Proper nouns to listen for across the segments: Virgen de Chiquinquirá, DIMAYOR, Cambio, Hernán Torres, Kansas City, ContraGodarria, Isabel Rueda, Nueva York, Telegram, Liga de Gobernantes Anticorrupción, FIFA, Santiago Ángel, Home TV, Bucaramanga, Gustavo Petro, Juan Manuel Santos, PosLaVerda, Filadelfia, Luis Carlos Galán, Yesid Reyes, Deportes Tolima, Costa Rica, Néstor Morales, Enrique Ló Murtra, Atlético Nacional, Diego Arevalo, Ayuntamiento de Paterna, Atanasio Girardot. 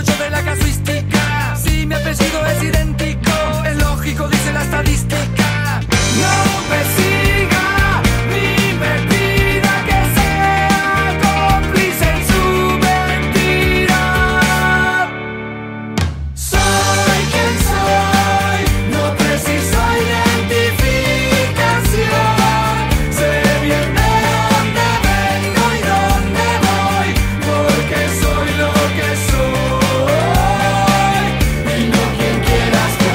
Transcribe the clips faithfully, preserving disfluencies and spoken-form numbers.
vengo yo de la casuística. Si mi apellido es idéntico, es lógico, dice la estadística. No me siga ni me pida que sea cómplice en su mentira. Soy quien soy, no preciso identificación. Sé bien de dónde vengo y dónde voy, porque soy lo que soy y no quien quieras tú.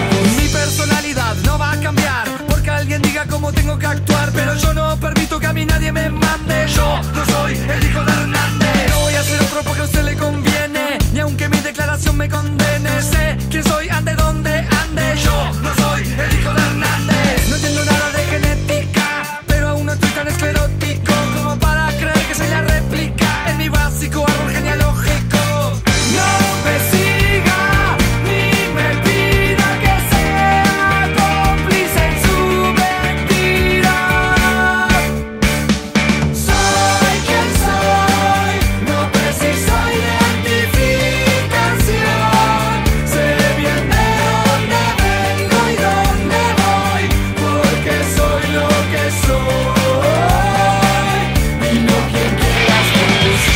Mi personalidad no va a cambiar porque alguien diga cómo tengo que actuar, pero yo no permito que a mí nadie me mande. Yo no soy el hijo de Hernández, no voy a hacer otro porque a usted le conviene, ni aunque mi declaración me condene. Sé quién soy, ande donde ande. Yo no soy el hijo de Hernández. No entiendo nada de genética, pero aún no estoy tan esclerótico como para creer que soy la réplica en mi básico árbol genealógico. No me siga ni me pida que sea cómplice en su mentira. Soy quien soy, no preciso identificación. Sé bien de dónde vengo y dónde voy, porque soy lo que soy y no quien quieras tú.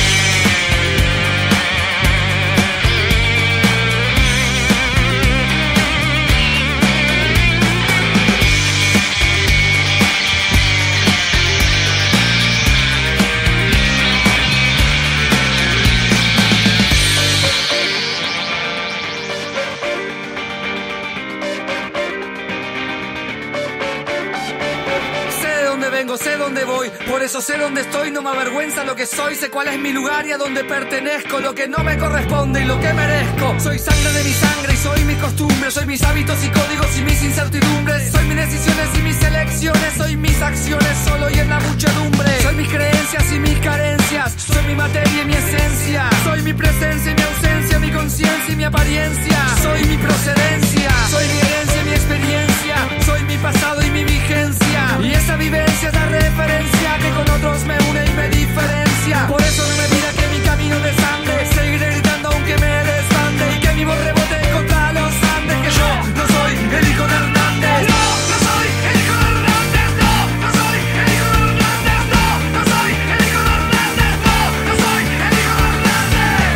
Sé de dónde vengo, sé dónde voy, por eso sé dónde estoy, no me avergüenza lo que soy, sé cuál es mi lugar y a dónde pertenezco, lo que no me corresponde y lo que merezco. Soy sangre de mi sangre y soy mis costumbres, soy mis hábitos y códigos y mis incertidumbres, soy mis decisiones y mis elecciones, soy mis acciones solo y en la muchedumbre, soy mis creencias y mis carencias, soy mi materia y mi esencia, soy mi presencia y mi ausencia, mi conciencia y mi apariencia, soy mi procedencia, soy mi herencia y mi experiencia, soy mi pasado y mi vigencia, y esa vivencia es la referencia que con otros me une y me diferencia. Por eso no me mira que mi camino de sangre, seguiré gritando aunque me desbande y que mi voz rebote contra los Andes, que yo no soy el hijo de Hernández. No, no soy el hijo de Hernández. No, no soy el hijo de Hernández. No, no soy el hijo de Hernández. No, no soy el hijo de Hernández.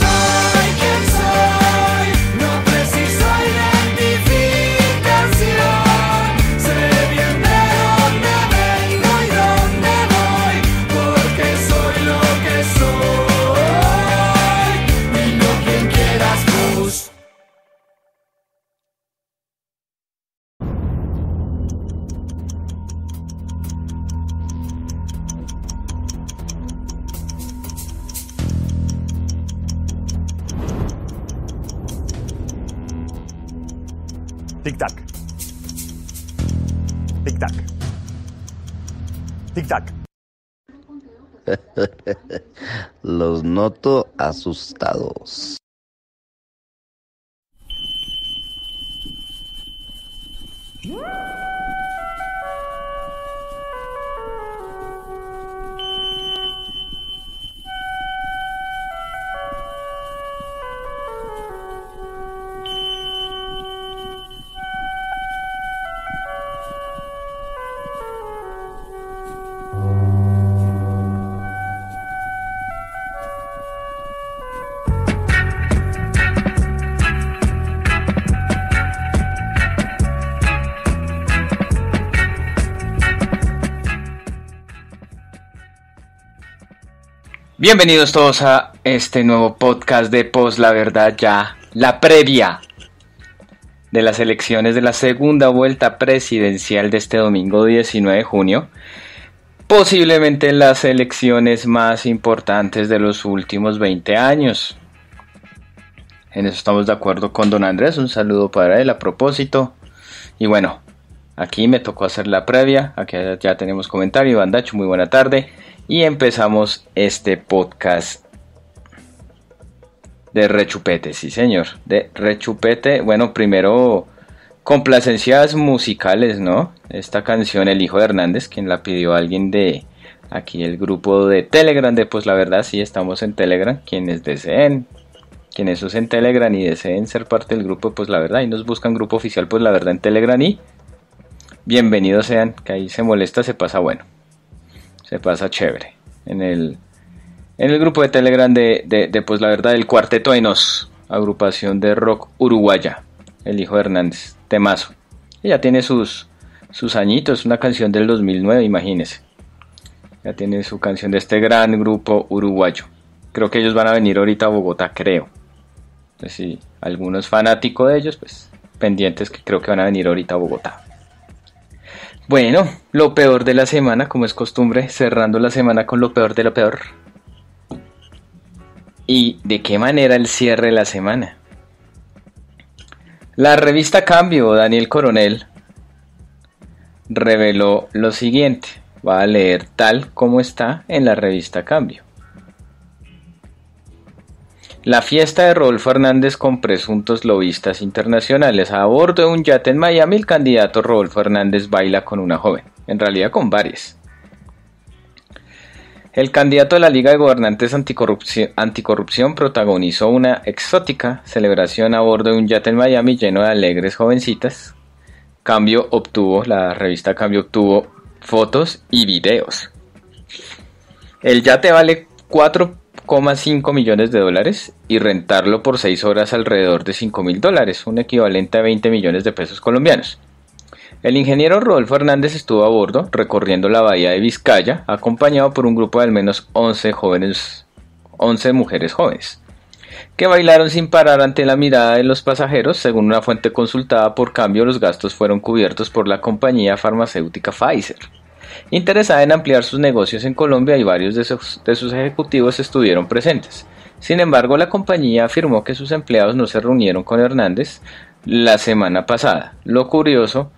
Soy quien soy, no preciso identificación. Sé bien de dónde vengo y dónde voy, porque soy lo que soy y no quien quieras tú. Tic-tac. Tic-tac. Tic-tac. Los noto asustados. Bienvenidos todos a este nuevo podcast de Post La Verdad Ya, la previa de las elecciones de la segunda vuelta presidencial de este domingo diecinueve de junio, posiblemente las elecciones más importantes de los últimos veinte años. En eso estamos de acuerdo con don Andrés, un saludo para él a propósito. Y bueno, aquí me tocó hacer la previa, aquí ya tenemos comentario. Bandacho, muy buena tarde. Y empezamos este podcast de rechupete, sí señor, de rechupete. Bueno, primero complacencias musicales, ¿no? Esta canción El Hijo de Hernández, quien la pidió alguien de aquí el grupo de Telegram, de pues la verdad sí estamos en Telegram, quienes deseen, quienes usen Telegram y deseen ser parte del grupo, pues la verdad, y nos buscan grupo oficial, pues la verdad en Telegram y bienvenidos sean, que ahí se molesta, se pasa bueno, se pasa chévere, en el, en el grupo de Telegram de, de, de pues la verdad del Cuarteto de Nos, agrupación de rock uruguaya, el hijo de Hernández, temazo, ella tiene sus, sus añitos, una canción del dos mil nueve, imagínense. Ya tiene su canción de este gran grupo uruguayo. Creo que ellos van a venir ahorita a Bogotá, creo. Entonces, si algunos fanáticos de ellos, pues pendientes que creo que van a venir ahorita a Bogotá. Bueno, lo peor de la semana, como es costumbre, cerrando la semana con lo peor de lo peor. ¿Y de qué manera el cierre de la semana? La revista Cambio, Daniel Coronel, reveló lo siguiente. Va a leer tal como está en la revista Cambio. La fiesta de Rodolfo Hernández con presuntos lobistas internacionales. A bordo de un yate en Miami, el candidato Rodolfo Hernández baila con una joven. En realidad con varias. El candidato de la Liga de Gobernantes Anticorrupción, Anticorrupción protagonizó una exótica celebración a bordo de un yate en Miami lleno de alegres jovencitas. Cambio obtuvo, la revista Cambio obtuvo fotos y videos. El yate vale cuatro coma cinco millones de dólares y rentarlo por seis horas alrededor de cinco mil dólares, un equivalente a veinte millones de pesos colombianos. El ingeniero Rodolfo Hernández estuvo a bordo recorriendo la bahía de Vizcaya, acompañado por un grupo de al menos once jóvenes, once mujeres jóvenes, que bailaron sin parar ante la mirada de los pasajeros. Según una fuente consultada por Cambio, los gastos fueron cubiertos por la compañía farmacéutica Pfizer, interesada en ampliar sus negocios en Colombia, y varios de sus, de sus ejecutivos estuvieron presentes. Sin embargo, la compañía afirmó que sus empleados no se reunieron con Hernández la semana pasada. Lo curioso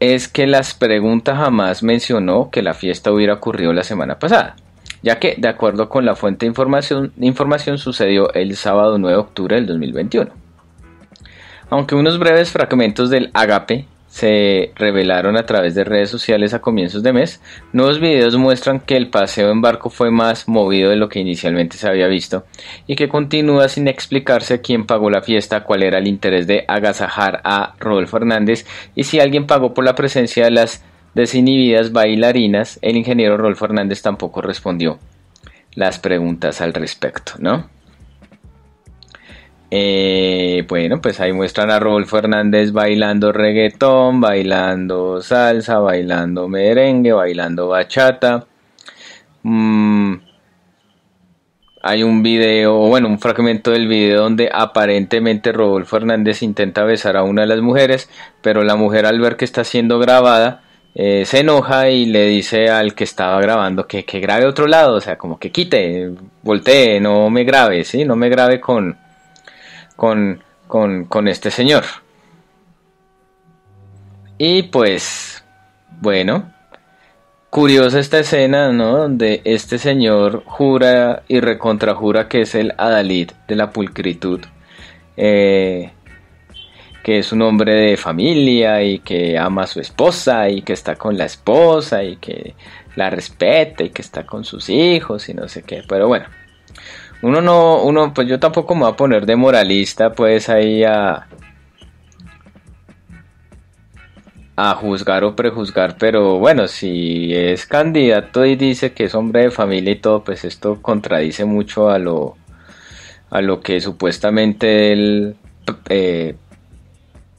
es que las preguntas jamás mencionó que la fiesta hubiera ocurrido la semana pasada, ya que, de acuerdo con la fuente de información, información sucedió el sábado nueve de octubre del dos mil veintiuno. Aunque unos breves fragmentos del agape se revelaron a través de redes sociales a comienzos de mes, nuevos videos muestran que el paseo en barco fue más movido de lo que inicialmente se había visto y que continúa sin explicarse quién pagó la fiesta, cuál era el interés de agasajar a Rodolfo Hernández y si alguien pagó por la presencia de las desinhibidas bailarinas. El ingeniero Rodolfo Hernández tampoco respondió las preguntas al respecto, ¿no? Eh, bueno, pues ahí muestran a Rodolfo Hernández bailando reggaetón, bailando salsa, bailando merengue, bailando bachata. Mm, hay un video, bueno, un fragmento del video donde aparentemente Rodolfo Hernández intenta besar a una de las mujeres, pero la mujer, al ver que está siendo grabada, Eh, se enoja y le dice al que estaba grabando que, que grabe otro lado, o sea, como que quite, voltee, no me grabe, ¿sí? No me grabe con, con, con, con este señor. Y pues, bueno, curiosa esta escena, ¿no? Donde este señor jura y recontrajura que es el adalid de la pulcritud, eh... que es un hombre de familia y que ama a su esposa y que está con la esposa y que la respeta y que está con sus hijos y no sé qué, pero bueno, uno no, uno pues yo tampoco me voy a poner de moralista pues ahí a, a juzgar o prejuzgar, pero bueno, si es candidato y dice que es hombre de familia y todo, pues esto contradice mucho a lo, a lo que supuestamente él eh,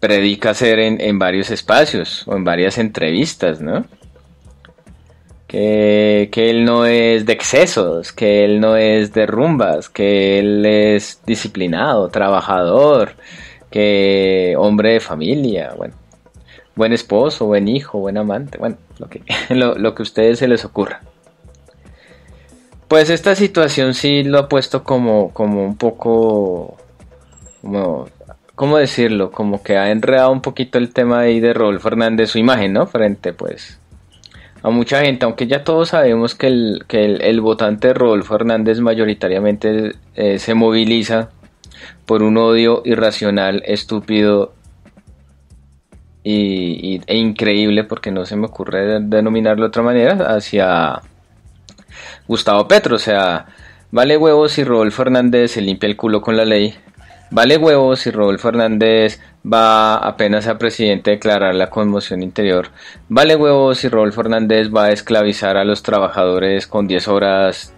predica hacer en, en varios espacios o en varias entrevistas, ¿no? Que, que él no es de excesos, que él no es de rumbas, que él es disciplinado, trabajador, que hombre de familia, bueno, buen esposo, buen hijo, buen amante, bueno, lo que, lo, lo que a ustedes se les ocurra. Pues esta situación sí lo ha puesto como, como un poco, como... ¿Cómo decirlo? Como que ha enredado un poquito el tema ahí de Rodolfo Hernández, su imagen, ¿no? Frente, pues, a mucha gente. Aunque ya todos sabemos que el, que el, el votante de Rodolfo Hernández mayoritariamente eh, se moviliza por un odio irracional, estúpido y, y, e increíble, porque no se me ocurre denominarlo de otra manera, hacia, Gustavo Petro. O sea, vale huevos si Rodolfo Hernández se limpia el culo con la ley. Vale huevos si Rodolfo Hernández va apenas a presidente a declarar la conmoción interior. Vale huevos si Rodolfo Hernández va a esclavizar a los trabajadores con diez horas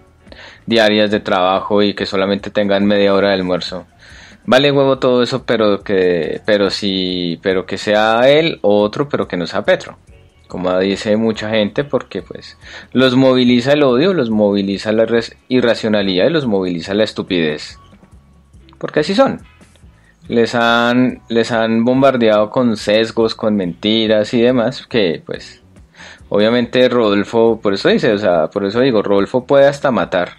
diarias de trabajo y que solamente tengan media hora de almuerzo. Vale huevo todo eso, pero que pero sí, pero que sea él o otro, pero que no sea Petro, como dice mucha gente, porque pues los moviliza el odio, los moviliza la irracionalidad y los moviliza la estupidez, porque así son. Les han les han bombardeado con sesgos, con mentiras y demás, que pues obviamente Rodolfo, por eso dice, o sea, por eso digo, Rodolfo puede hasta matar.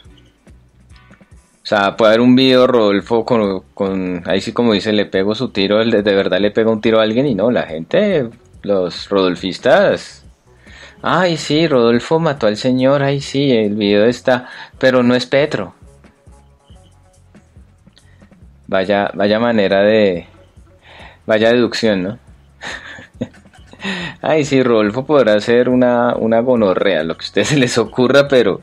O sea, puede haber un video Rodolfo con, con... Ahí sí, como dice, le pego su tiro, de verdad le pega un tiro a alguien y no, la gente, los rodolfistas... Ay, sí, Rodolfo mató al señor, ay, sí, el video está... Pero no es Petro. Vaya, vaya manera de... Vaya deducción, ¿no? Ay, sí, Rodolfo podrá hacer una, una gonorrea, lo que a ustedes se les ocurra, pero...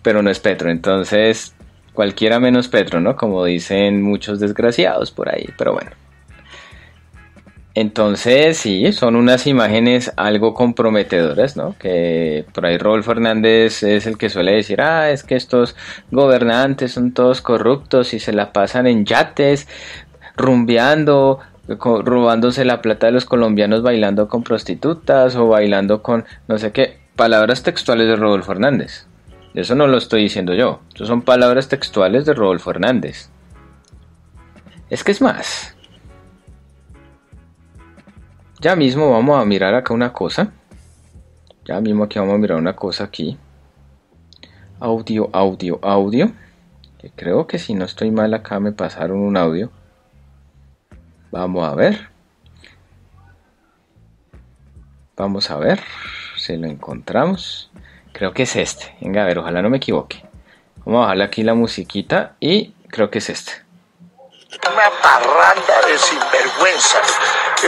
Pero no es Petro, entonces... Cualquiera menos Petro, ¿no? Como dicen muchos desgraciados por ahí, pero bueno. Entonces, sí, son unas imágenes algo comprometedoras, ¿no? Que por ahí Rodolfo Hernández es el que suele decir, ah, es que estos gobernantes son todos corruptos y se la pasan en yates, rumbeando, robándose la plata de los colombianos, bailando con prostitutas o bailando con no sé qué, palabras textuales de Rodolfo Hernández. Eso no lo estoy diciendo yo. Eso son palabras textuales de Rodolfo Hernández. Es que es más. Ya mismo vamos a mirar acá una cosa. Ya mismo aquí vamos a mirar una cosa aquí. Audio, audio, audio. Que creo que si no estoy mal acá me pasaron un audio. Vamos a ver. Vamos a ver si lo encontramos. Creo que es este, venga a ver, ojalá no me equivoque. Vamos a bajarle aquí la musiquita y creo que es este. Una parranda de sinvergüenzas,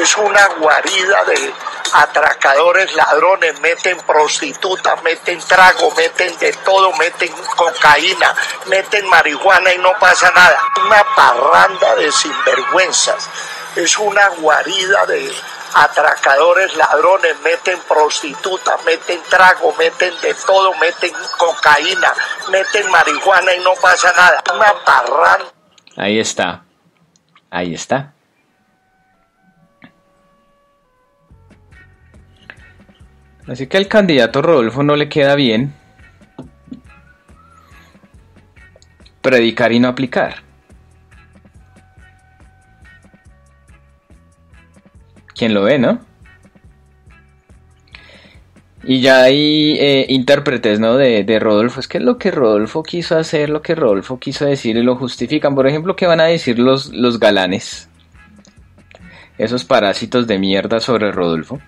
es una guarida de atracadores, ladrones, meten prostitutas, meten trago, meten de todo, meten cocaína, meten marihuana y no pasa nada. Una parranda de sinvergüenzas, es una guarida de... atracadores, ladrones, meten prostitutas, meten trago, meten de todo, meten cocaína, meten marihuana y no pasa nada. Una parranda. Ahí está. Ahí está. Así que al candidato Rodolfo no le queda bien predicar y no aplicar. Quien lo ve, ¿no? Y ya hay eh, intérpretes, ¿no? De, de Rodolfo. Es que es lo que Rodolfo quiso hacer, lo que Rodolfo quiso decir y lo justifican. Por ejemplo, ¿qué van a decir los, los galanes? Esos parásitos de mierda sobre Rodolfo.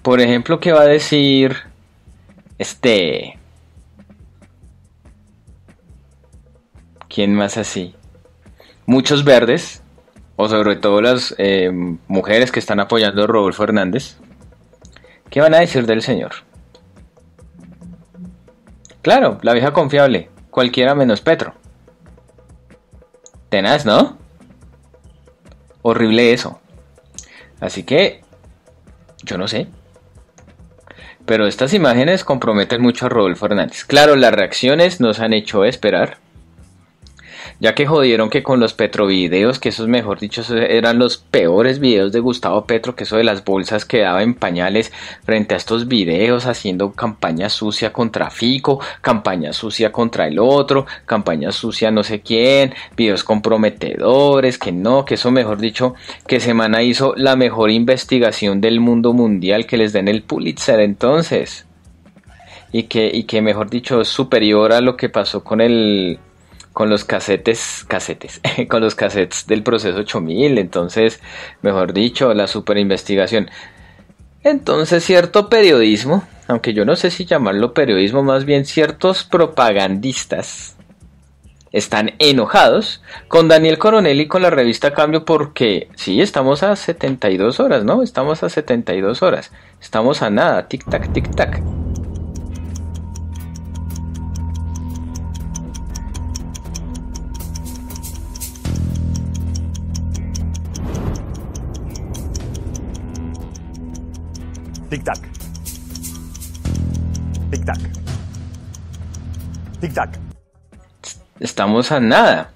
Por ejemplo, ¿qué va a decir este? ¿Quién más así? Muchos verdes. O sobre todo las eh, mujeres que están apoyando a Rodolfo Hernández. ¿Qué van a decir del señor? Claro, la vieja confiable. Cualquiera menos Petro. Tenaz, ¿no? Horrible eso. Así que... yo no sé. Pero estas imágenes comprometen mucho a Rodolfo Hernández. Claro, las reacciones nos han hecho esperar. Ya que jodieron que con los petrovideos, que esos, mejor dicho, eran los peores videos de Gustavo Petro, que eso de las bolsas quedaba en pañales frente a estos videos, haciendo campaña sucia contra Fico, campaña sucia contra el otro, campaña sucia no sé quién, videos comprometedores, que no, que eso, mejor dicho, que Semana hizo la mejor investigación del mundo mundial, que les den el Pulitzer entonces, y que, y que mejor dicho, es superior a lo que pasó con el... con los casetes, casetes, con los cassettes del proceso ocho mil, entonces, mejor dicho, la superinvestigación. Entonces, cierto periodismo, aunque yo no sé si llamarlo periodismo, más bien ciertos propagandistas están enojados con Daniel Coronel y con la revista Cambio porque, sí, estamos a setenta y dos horas, ¿no? Estamos a setenta y dos horas, estamos a nada, tic-tac, tic-tac. Tic-tac. Tic-tac. Tic-tac. Estamos a nada.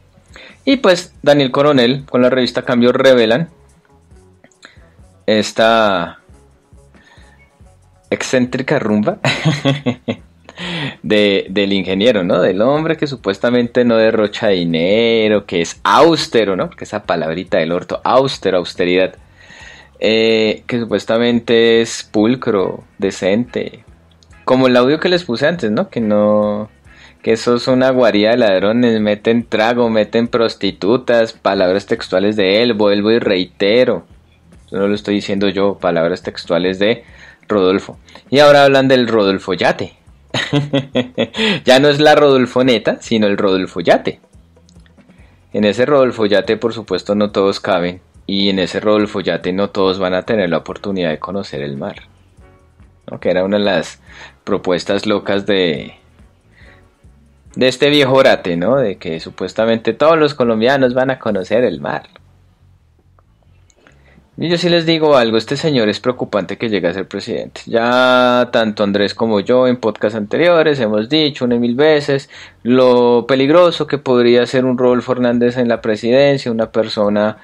Y pues Daniel Coronel con la revista Cambio revelan esta excéntrica rumba de, del ingeniero, ¿no? Del hombre que supuestamente no derrocha dinero, que es austero, ¿no? Porque esa palabrita del orto, austero, austeridad, eh, que supuestamente es pulcro, decente, como el audio que les puse antes, ¿no? Que no... que eso es una guarida de ladrones, meten trago, meten prostitutas, palabras textuales de él, vuelvo y reitero, eso no lo estoy diciendo yo, palabras textuales de Rodolfo. Y ahora hablan del Rodolfo Yate. Ya no es la Rodolfoneta, sino el Rodolfo Yate. En ese Rodolfo Yate, por supuesto, no todos caben, y en ese Rodolfo Yate no todos van a tener la oportunidad de conocer el mar, ¿no? Que era una de las propuestas locas de... de este viejo orate, ¿no? De que supuestamente todos los colombianos van a conocer el mar. Y yo sí les digo algo, este señor es preocupante que llegue a ser presidente. Ya tanto Andrés como yo en podcasts anteriores hemos dicho una y mil veces lo peligroso que podría ser un Rodolfo Hernández en la presidencia, una persona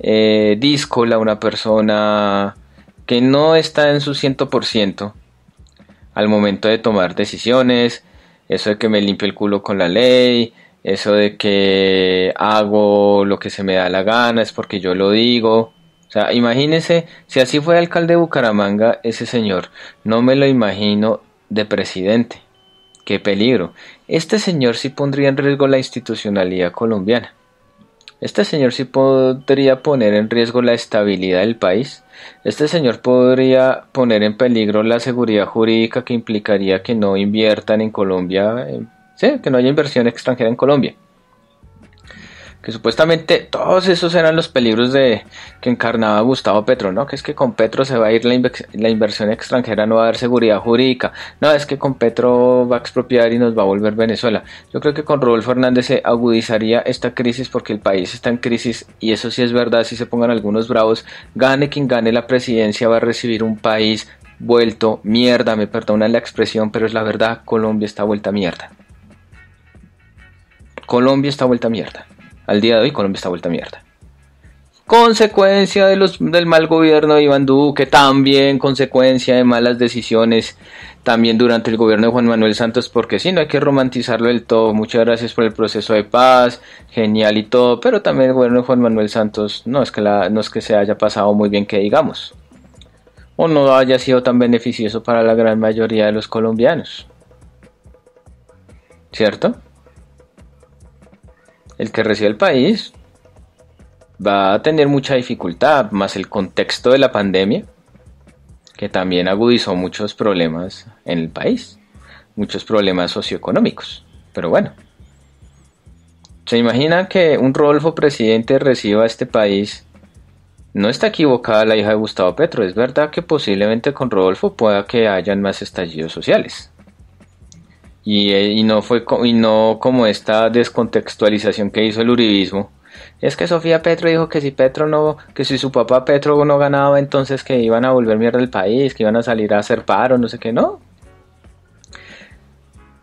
eh, díscola, una persona que no está en su ciento por ciento al momento de tomar decisiones. Eso de que me limpio el culo con la ley, eso de que hago lo que se me da la gana, es porque yo lo digo. O sea, imagínense, si así fuera alcalde de Bucaramanga, ese señor, no me lo imagino de presidente. ¡Qué peligro! Este señor sí pondría en riesgo la institucionalidad colombiana. Este señor sí podría poner en riesgo la estabilidad del país. Este señor podría poner en peligro la seguridad jurídica, que implicaría que no inviertan en Colombia, eh, sí, que no haya inversión extranjera en Colombia. Que supuestamente todos esos eran los peligros de que encarnaba Gustavo Petro, ¿no? Que es que con Petro se va a ir la, inve- la inversión extranjera, no va a haber seguridad jurídica. No, es que con Petro va a expropiar y nos va a volver Venezuela. Yo creo que con Rodolfo Hernández se agudizaría esta crisis, porque el país está en crisis, y eso sí es verdad, si se pongan algunos bravos, gane quien gane la presidencia, va a recibir un país vuelto mierda. Me perdonan la expresión, pero es la verdad, Colombia está vuelta mierda. Colombia está vuelta mierda. Al día de hoy Colombia está vuelta a mierda. Consecuencia de los, del mal gobierno de Iván Duque, también consecuencia de malas decisiones, también durante el gobierno de Juan Manuel Santos, porque sí, no hay que romantizarlo del todo. Muchas gracias por el proceso de paz, genial y todo, pero también el gobierno de Juan Manuel Santos no es que, la, no es que se haya pasado muy bien, que digamos, o no haya sido tan beneficioso para la gran mayoría de los colombianos, ¿cierto? El que recibe el país va a tener mucha dificultad, más el contexto de la pandemia, que también agudizó muchos problemas en el país, muchos problemas socioeconómicos. Pero bueno, ¿se imagina que un Rodolfo presidente reciba este país? No está equivocada la hija de Gustavo Petro, es verdad que posiblemente con Rodolfo pueda que hayan más estallidos sociales. Y, y, no fue, y no como esta descontextualización que hizo el uribismo. Es que Sofía Petro dijo que si Petro no, que si su papá Petro no ganaba, entonces que iban a volver mierda al país, que iban a salir a hacer paro, no sé qué, no.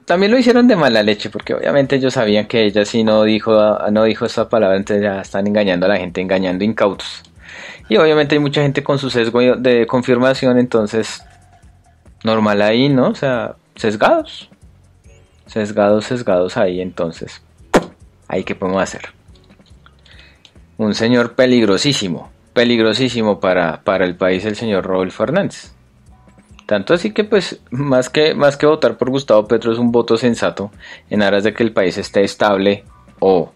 También lo hicieron de mala leche, porque obviamente ellos sabían que ella sí no dijo, no dijo esa palabra, entonces ya están engañando a la gente, engañando incautos. Y obviamente hay mucha gente con su sesgo de confirmación, entonces normal ahí, ¿no? O sea, sesgados. Sesgados, sesgados ahí, entonces, ahí qué podemos hacer. Un señor peligrosísimo, peligrosísimo para, para el país, el señor Rodolfo Hernández. Tanto así que, pues, más que, más que votar por Gustavo Petro, es un voto sensato en aras de que el país esté estable o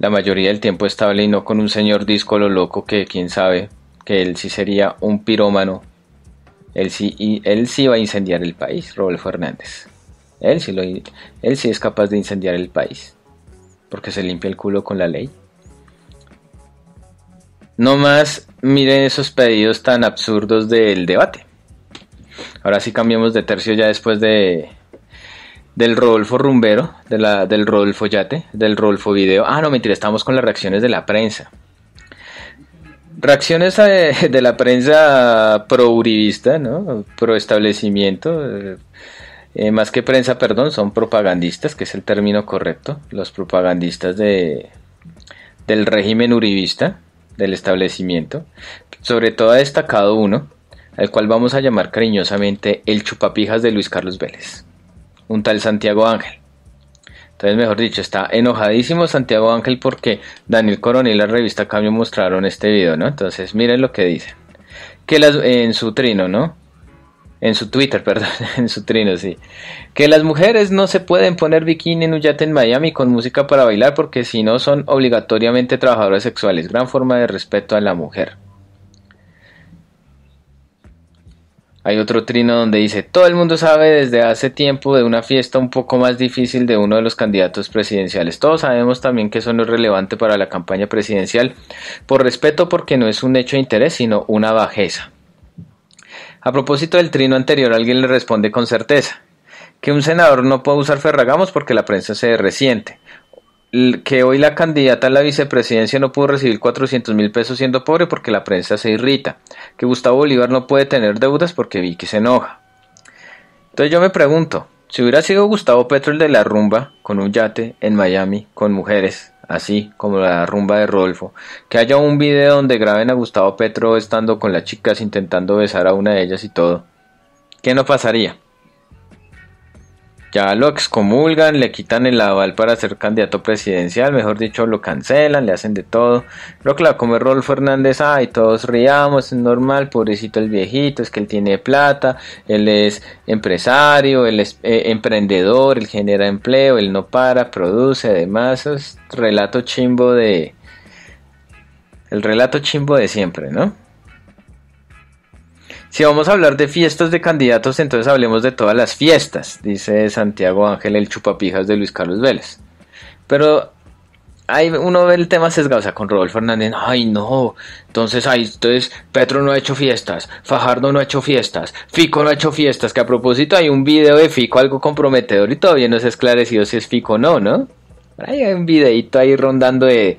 la mayoría del tiempo estable, y no con un señor díscolo loco que quién sabe, que él sí sería un pirómano. Él sí, y él sí va a incendiar el país, Rodolfo Hernández. Él sí, lo, él sí es capaz de incendiar el país, porque se limpia el culo con la ley. No más miren esos pedidos tan absurdos del debate. Ahora sí cambiamos de tercio, ya después de del Rodolfo Rumbero, de la, del Rodolfo Yate, del Rodolfo Video. Ah, no, mentira, estamos con las reacciones de la prensa. Reacciones de la prensa pro-uribista, ¿no? Pro-establecimiento, eh, más que prensa, perdón, son propagandistas, que es el término correcto, los propagandistas de, del régimen uribista, del establecimiento. Sobre todo ha destacado uno, al cual vamos a llamar cariñosamente el chupapijas de Luis Carlos Vélez, un tal Santiago Ángel. Entonces, mejor dicho, está enojadísimo Santiago Ángel porque Daniel Coronel y la revista Cambio mostraron este video, ¿no? Entonces, miren lo que dicen. Que las, en su trino, ¿no? En su Twitter, perdón, en su trino, sí. Que las mujeres no se pueden poner bikini en un yate en Miami con música para bailar porque si no son obligatoriamente trabajadoras sexuales. Gran forma de respeto a la mujer. Hay otro trino donde dice, todo el mundo sabe desde hace tiempo de una fiesta un poco más difícil de uno de los candidatos presidenciales. Todos sabemos también que eso no es relevante para la campaña presidencial, por respeto, porque no es un hecho de interés, sino una bajeza. A propósito del trino anterior, alguien le responde con certeza, que un senador no puede usar ferragamos porque la prensa se resiente. Que hoy la candidata a la vicepresidencia no pudo recibir cuatrocientos mil pesos siendo pobre porque la prensa se irrita. Que Gustavo Bolívar no puede tener deudas porque Vicky se enoja. Entonces yo me pregunto, si hubiera sido Gustavo Petro el de la rumba con un yate en Miami con mujeres, así como la rumba de Rodolfo, que haya un video donde graben a Gustavo Petro estando con las chicas intentando besar a una de ellas y todo, ¿qué no pasaría? Ya lo excomulgan, le quitan el aval para ser candidato presidencial, mejor dicho, lo cancelan, le hacen de todo. Pero claro, como es Rodolfo Hernández, ay, todos riamos, es normal, pobrecito el viejito, es que él tiene plata, él es empresario, él es eh, emprendedor, él genera empleo, él no para, produce, además, es relato chimbo de... el relato chimbo de siempre, ¿no? Si vamos a hablar de fiestas de candidatos, entonces hablemos de todas las fiestas, dice Santiago Ángel, el chupapijas de Luis Carlos Vélez. Pero ahí uno ve el tema sesgado, o sea, con Rodolfo Hernández, ay no, entonces, ay, entonces Petro no ha hecho fiestas, Fajardo no ha hecho fiestas, Fico no ha hecho fiestas, que a propósito hay un video de Fico algo comprometedor y todavía no se ha esclarecido si es Fico o no, ¿no? Hay un videito ahí rondando de,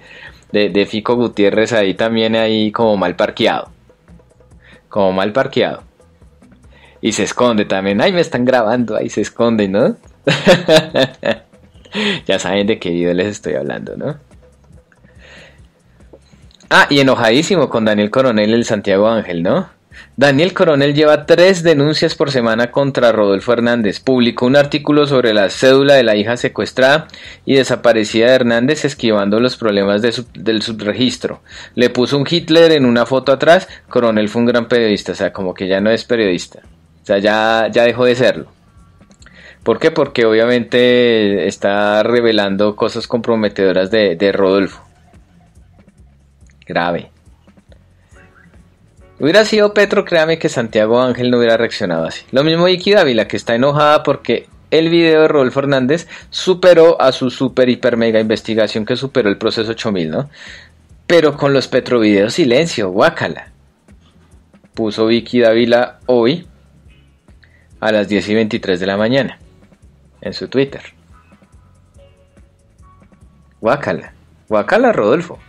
de, de Fico Gutiérrez ahí también, ahí como mal parqueado. Como mal parqueado. Y se esconde también. Ay, me están grabando. Ahí se esconde, ¿no? Ya saben de qué video les estoy hablando, ¿no? Ah, y enojadísimo con Daniel Coronel, el Santiago Ángel, ¿no? Daniel Coronel lleva tres denuncias por semana contra Rodolfo Hernández. Publicó un artículo sobre la cédula de la hija secuestrada y desaparecida de Hernández, esquivando los problemas de sub, del subregistro. Le puso un Hitler en una foto atrás. Coronel fue un gran periodista, o sea, como que ya no es periodista. O sea, ya, ya dejó de serlo. ¿Por qué? Porque obviamente está revelando cosas comprometedoras de, de Rodolfo. Grave. Hubiera sido Petro, créame que Santiago Ángel no hubiera reaccionado así. Lo mismo Vicky Dávila, que está enojada porque el video de Rodolfo Hernández superó a su super hiper mega investigación que superó el proceso ocho mil, ¿no? Pero con los Petro videos silencio, guácala. Puso Vicky Dávila hoy a las diez y veintitrés de la mañana en su Twitter. Guácala, guácala Rodolfo.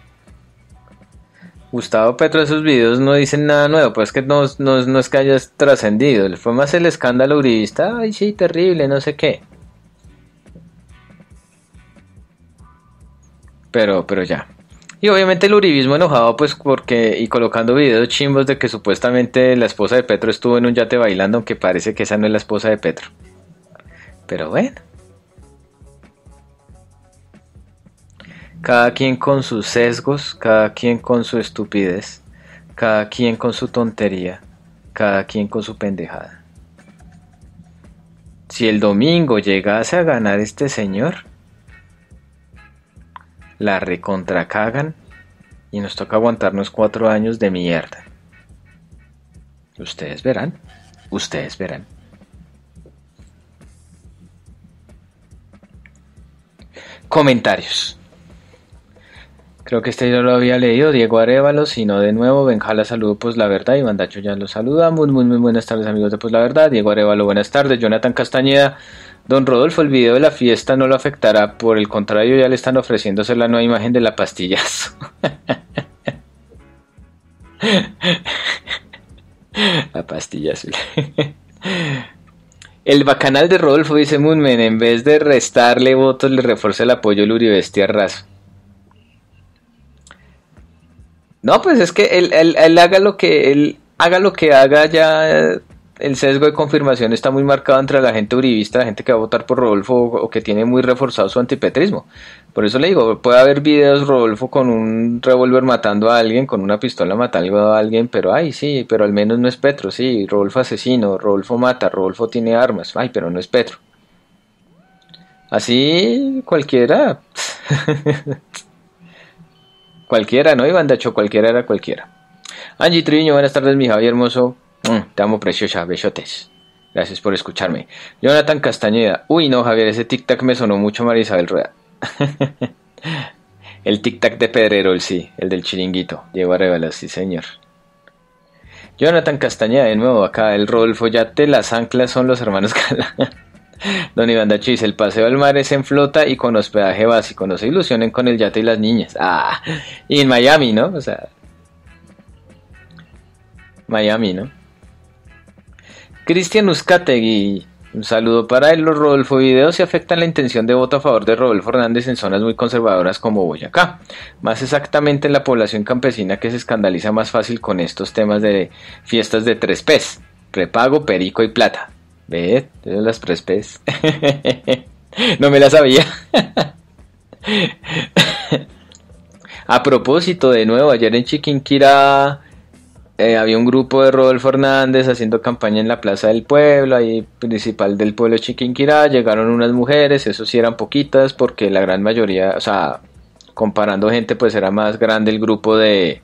Gustavo Petro, esos videos no dicen nada nuevo, pues que no, no, no es que hayas trascendido, fue más el escándalo uribista, ay sí, terrible, no sé qué. Pero, pero ya. Y obviamente el uribismo enojado, pues porque, y colocando videos chimbos de que supuestamente la esposa de Petro estuvo en un yate bailando, aunque parece que esa no es la esposa de Petro. Pero bueno. Cada quien con sus sesgos, cada quien con su estupidez, cada quien con su tontería, cada quien con su pendejada. Si el domingo llegase a ganar este señor, la recontracagan y nos toca aguantarnos cuatro años de mierda. Ustedes verán, ustedes verán. Comentarios. Creo que este yo lo había leído, Diego Arevalo, si no de nuevo, Benjala, saludo pues la verdad, y Bandacho ya lo saluda, muy muy muy buenas tardes amigos de pues la verdad, Diego Arevalo, buenas tardes, Jonathan Castañeda, don Rodolfo, el video de la fiesta no lo afectará, por el contrario ya le están ofreciéndose la nueva imagen de la pastillazo. La pastilla azul. El bacanal de Rodolfo, dice Moonman, en vez de restarle votos le reforza el apoyo al uribestia raso. No, pues es que él, él, él haga lo que él haga lo que haga, ya el sesgo de confirmación está muy marcado entre la gente uribista, la gente que va a votar por Rodolfo o que tiene muy reforzado su antipetrismo. Por eso le digo, puede haber videos Rodolfo con un revólver matando a alguien, con una pistola matando a alguien, pero ay sí, pero al menos no es Petro, sí, Rodolfo asesino, Rodolfo mata, Rodolfo tiene armas, ay, pero no es Petro. Así cualquiera, cualquiera, ¿no? Y Bandacho, cualquiera era cualquiera. Angie Triviño, buenas tardes, mi Javier hermoso. Te amo, preciosa, besotes. Gracias por escucharme. Jonathan Castañeda. Uy, no, Javier, ese tic-tac me sonó mucho a María Isabel Rueda. El tic-tac de Pedrerol, sí. El del chiringuito. Diego Arevalo, sí, señor. Jonathan Castañeda, de nuevo acá. El Rodolfo Yate, las anclas son los hermanos Cala. Don Iván Dacho dice, el paseo al mar es en flota y con hospedaje básico. No se ilusionen con el yate y las niñas. Ah, y en Miami, ¿no? O sea, Miami, ¿no? Cristian Uzcategui, un saludo para él. Los Rodolfo videos se afectan la intención de voto a favor de Rodolfo Hernández en zonas muy conservadoras como Boyacá, más exactamente en la población campesina que se escandaliza más fácil con estos temas de fiestas de tres P's, repago, perico y plata. ¿Ve? Las tres P's. No me las sabía. A propósito, de nuevo, ayer en Chiquinquirá... Eh, había un grupo de Rodolfo Hernández haciendo campaña en la plaza del pueblo, ahí principal del pueblo de Chiquinquirá. Llegaron unas mujeres, eso sí eran poquitas, porque la gran mayoría, o sea, comparando gente, pues era más grande el grupo de,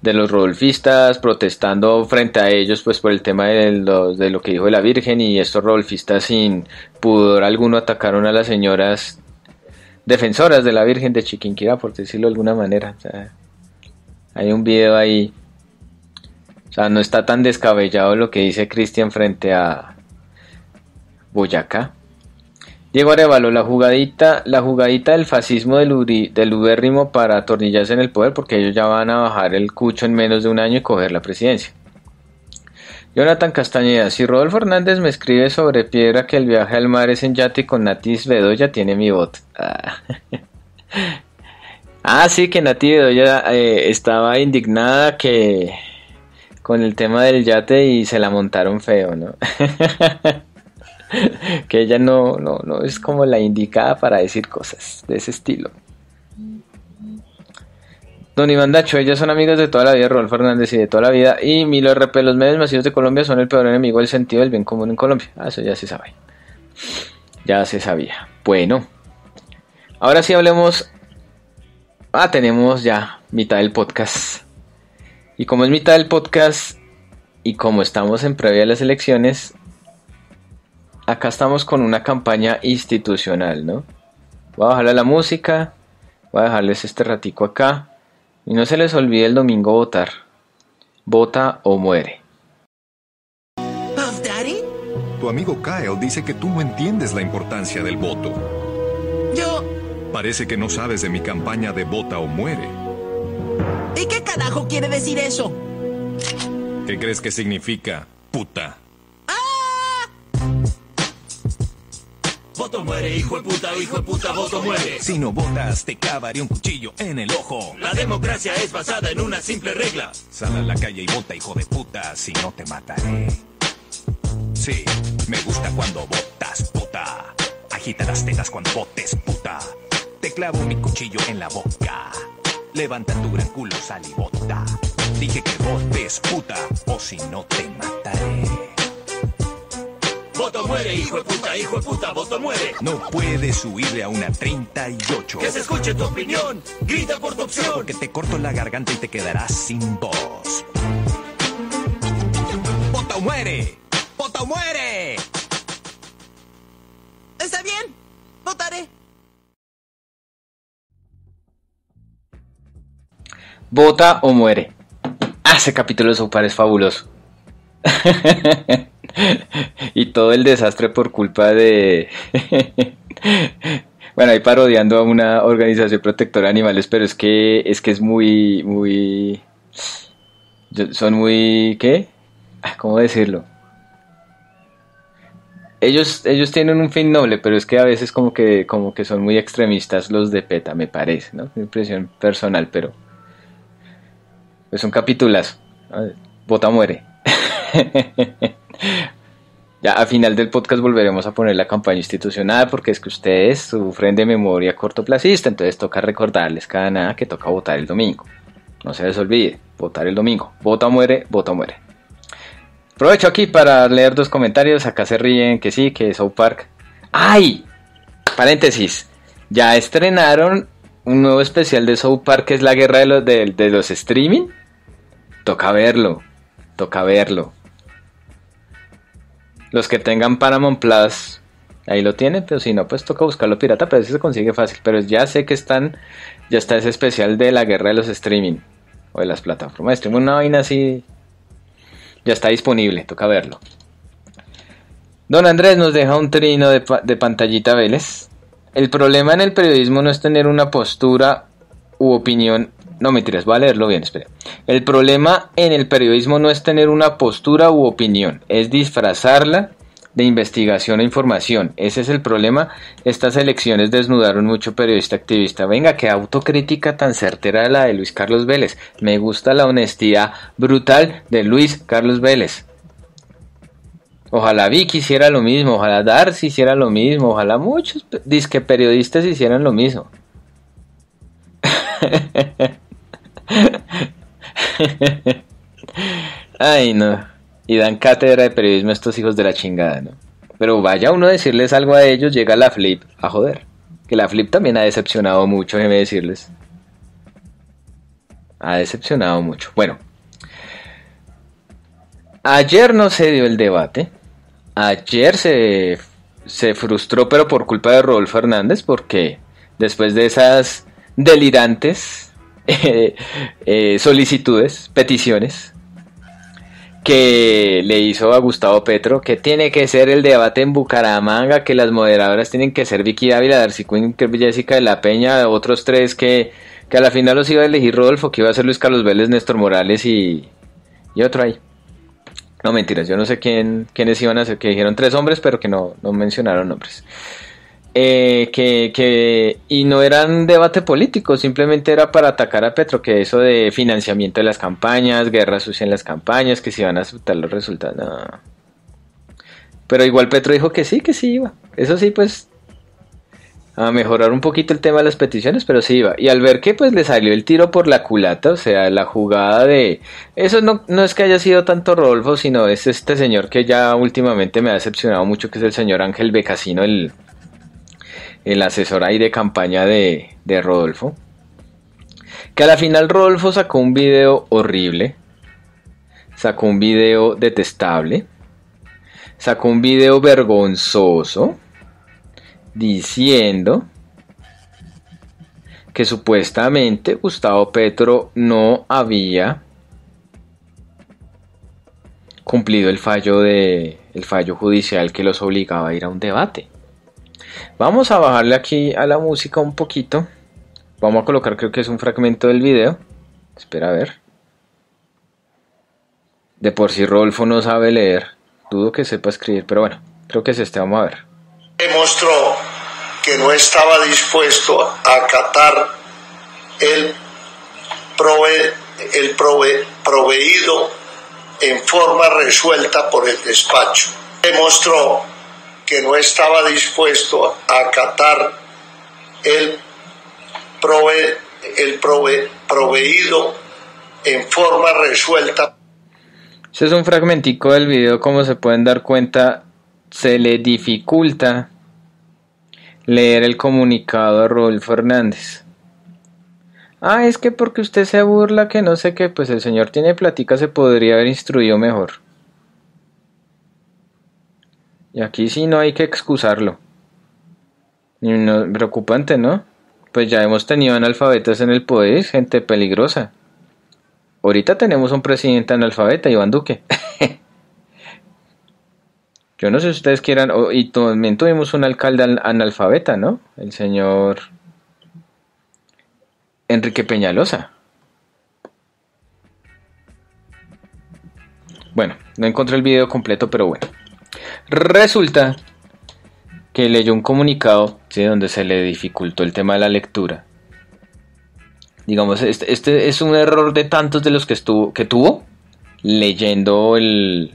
de los rodolfistas protestando frente a ellos, pues por el tema de lo, de lo que dijo la Virgen, y estos rodolfistas sin pudor alguno atacaron a las señoras defensoras de la Virgen de Chiquinquirá, por decirlo de alguna manera. O sea, hay un video ahí. O sea, no está tan descabellado lo que dice Cristian frente a Boyacá. Diego Arevalo, la jugadita, la jugadita del fascismo del, Uri, del ubérrimo para atornillarse en el poder, porque ellos ya van a bajar el cucho en menos de un año y coger la presidencia. Jonathan Castañeda, si Rodolfo Hernández me escribe sobre piedra que el viaje al mar es en yate con Natis Bedoya, tiene mi voto. Ah. Ah, sí, que Natis Bedoya eh, estaba indignada que... con el tema del yate y se la montaron feo, ¿no? Que ella no, no, no es como la indicada para decir cosas de ese estilo. Don Iván Dacho, ellas son amigas de toda la vida, Rodolfo Hernández y de toda la vida. Y Milo R P, los medios masivos de Colombia son el peor enemigo del sentido del bien común en Colombia. Ah, eso ya se sabe. Ya se sabía. Bueno, ahora sí hablemos... Ah, tenemos ya mitad del podcast. Y como es mitad del podcast y como estamos en previa a las elecciones, acá estamos con una campaña institucional, ¿no? Voy a bajarle la música, voy a dejarles este ratico acá y no se les olvide el domingo votar. Vota o muere. Puff Daddy. Tu amigo Kyle dice que tú no entiendes la importancia del voto. Yo... Parece que no sabes de mi campaña de vota o muere. ¿Y qué carajo quiere decir eso? ¿Qué crees que significa, puta? ¡Ah! Voto muere, hijo de puta, hijo de puta, voto muere. Si no votas, te clavaré un cuchillo en el ojo. La democracia es basada en una simple regla. Sal a la calle y vota, hijo de puta, si no te mataré. Sí, me gusta cuando votas, puta. Agita las tetas cuando votes, puta. Te clavo mi cuchillo en la boca. Levanta tu gran culo, sal y vota. Dije que votes, puta, o si no te mataré. Voto muere, hijo de puta, hijo de puta, voto muere. No puedes huirle a una treinta y ocho. Que se escuche tu opinión, grita por tu opción. Porque te corto la garganta y te quedarás sin voz. Vota o muere, vota o muere. Está bien, votaré. Vota o muere. Ah, ese capítulo de Sopar es fabuloso. Y todo el desastre por culpa de... Bueno, ahí parodiando a una organización protectora de animales, pero es que es que es muy, muy... son muy, ¿qué? ¿Cómo decirlo? Ellos, ellos tienen un fin noble, pero es que a veces como que, como que son muy extremistas los de PETA, me parece, ¿no? Impresión personal, pero es un capitulazo. Bota muere. Ya a final del podcast volveremos a poner la campaña institucional, porque es que ustedes sufren de memoria cortoplacista, entonces toca recordarles cada nada que toca votar el domingo. No se les olvide, votar el domingo. Vota muere, vota muere. Aprovecho aquí para leer dos comentarios. Acá se ríen que sí, que South Park. ¡Ay! Paréntesis. Ya estrenaron un nuevo especial de South Park, que es la guerra de los, de, de los streaming. Toca verlo. Toca verlo. Los que tengan Paramount Plus, ahí lo tienen, pero si no, pues toca buscarlo pirata, pero eso se consigue fácil. Pero ya sé que están, ya está ese especial de la guerra de los streaming, o de las plataformas de streaming, una vaina así. Ya está disponible, toca verlo. Don Andrés nos deja un trino de, pa- de pantallita Vélez. El problema en el periodismo no es tener una postura u opinión. No, mentiras, voy a leerlo bien, espera. El problema en el periodismo no es tener una postura u opinión, es disfrazarla de investigación o información. Ese es el problema. Estas elecciones desnudaron mucho periodista activista. Venga, qué autocrítica tan certera la de Luis Carlos Vélez. Me gusta la honestidad brutal de Luis Carlos Vélez. Ojalá Vicky hiciera lo mismo, ojalá Darcy hiciera lo mismo, ojalá muchos disque periodistas hicieran lo mismo. Ay, no. Y dan cátedra de periodismo a estos hijos de la chingada, ¿no? Pero vaya uno a decirles algo a ellos, llega la Flip a joder. Que la Flip también ha decepcionado mucho, déjeme decirles. Ha decepcionado mucho. Bueno. Ayer no se dio el debate. Ayer se, se frustró, pero por culpa de Rodolfo Hernández, porque después de esas delirantes eh, eh, solicitudes, peticiones que le hizo a Gustavo Petro, que tiene que ser el debate en Bucaramanga, que las moderadoras tienen que ser Vicky Dávila, Darcy Quinn, Jessica de la Peña, otros tres que, que a la final los iba a elegir Rodolfo, que iba a ser Luis Carlos Vélez, Néstor Morales y, y otro ahí. No, mentiras, yo no sé quién quiénes iban a ser, que dijeron tres hombres, pero que no, no mencionaron nombres. Eh, que, que, y no era un debate político, simplemente era para atacar a Petro, que eso de financiamiento de las campañas, guerra sucia en las campañas, que si iban a aceptar los resultados, no. Pero igual Petro dijo que sí, que sí iba, eso sí, pues a mejorar un poquito el tema de las peticiones, pero sí iba, y al ver que pues le salió el tiro por la culata, o sea, la jugada de, eso no, no es que haya sido tanto Rodolfo, sino es este señor que ya últimamente me ha decepcionado mucho, que es el señor Ángel Becasino, el el asesor ahí de campaña de, de Rodolfo, que a la final Rodolfo sacó un video horrible, sacó un video detestable, sacó un video vergonzoso, diciendo que supuestamente Gustavo Petro no había cumplido el fallo, de, el fallo judicial que los obligaba a ir a un debate. Vamos a bajarle aquí a la música un poquito. Vamos a colocar, creo que es un fragmento del video. Espera a ver. De por sí Rodolfo no sabe leer. Dudo que sepa escribir, pero bueno, creo que es este, vamos a ver. Demostró que no estaba dispuesto a acatar el, prove, el prove, proveído en forma resuelta por el despacho. Demostró que no estaba dispuesto a acatar el, prove, el prove, proveído en forma resuelta. Este es un fragmentico del video, como se pueden dar cuenta, se le dificulta leer el comunicado a Rodolfo Hernández. Ah, es que porque usted se burla que no sé qué, pues el señor tiene platica, se podría haber instruido mejor. Y aquí sí no hay que excusarlo. No, preocupante, ¿no? Pues ya hemos tenido analfabetas en el poder, gente peligrosa. Ahorita tenemos un presidente analfabeta, Iván Duque. Yo no sé si ustedes quieran... Oh, y también tuvimos un alcalde analfabeta, ¿no? El señor Enrique Peñalosa. Bueno, no encontré el video completo, pero bueno. Resulta que leyó un comunicado, ¿sí?, donde se le dificultó el tema de la lectura. Digamos, este, este es un error de tantos de los que, estuvo, que tuvo leyendo el,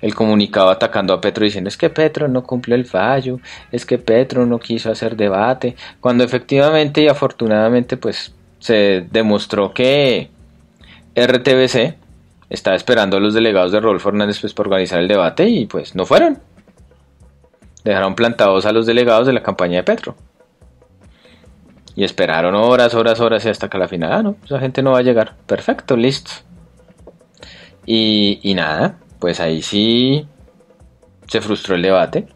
el comunicado atacando a Petro, diciendo es que Petro no cumplió el fallo, es que Petro no quiso hacer debate, cuando efectivamente y afortunadamente pues se demostró que R T V C estaba esperando a los delegados de Rodolfo Hernández pues, para organizar el debate y pues no fueron. Dejaron plantados a los delegados de la campaña de Petro. Y esperaron horas, horas, horas y hasta que a la final, ah, no, esa gente no va a llegar. Perfecto, listo. Y, y nada, pues ahí sí se frustró el debate.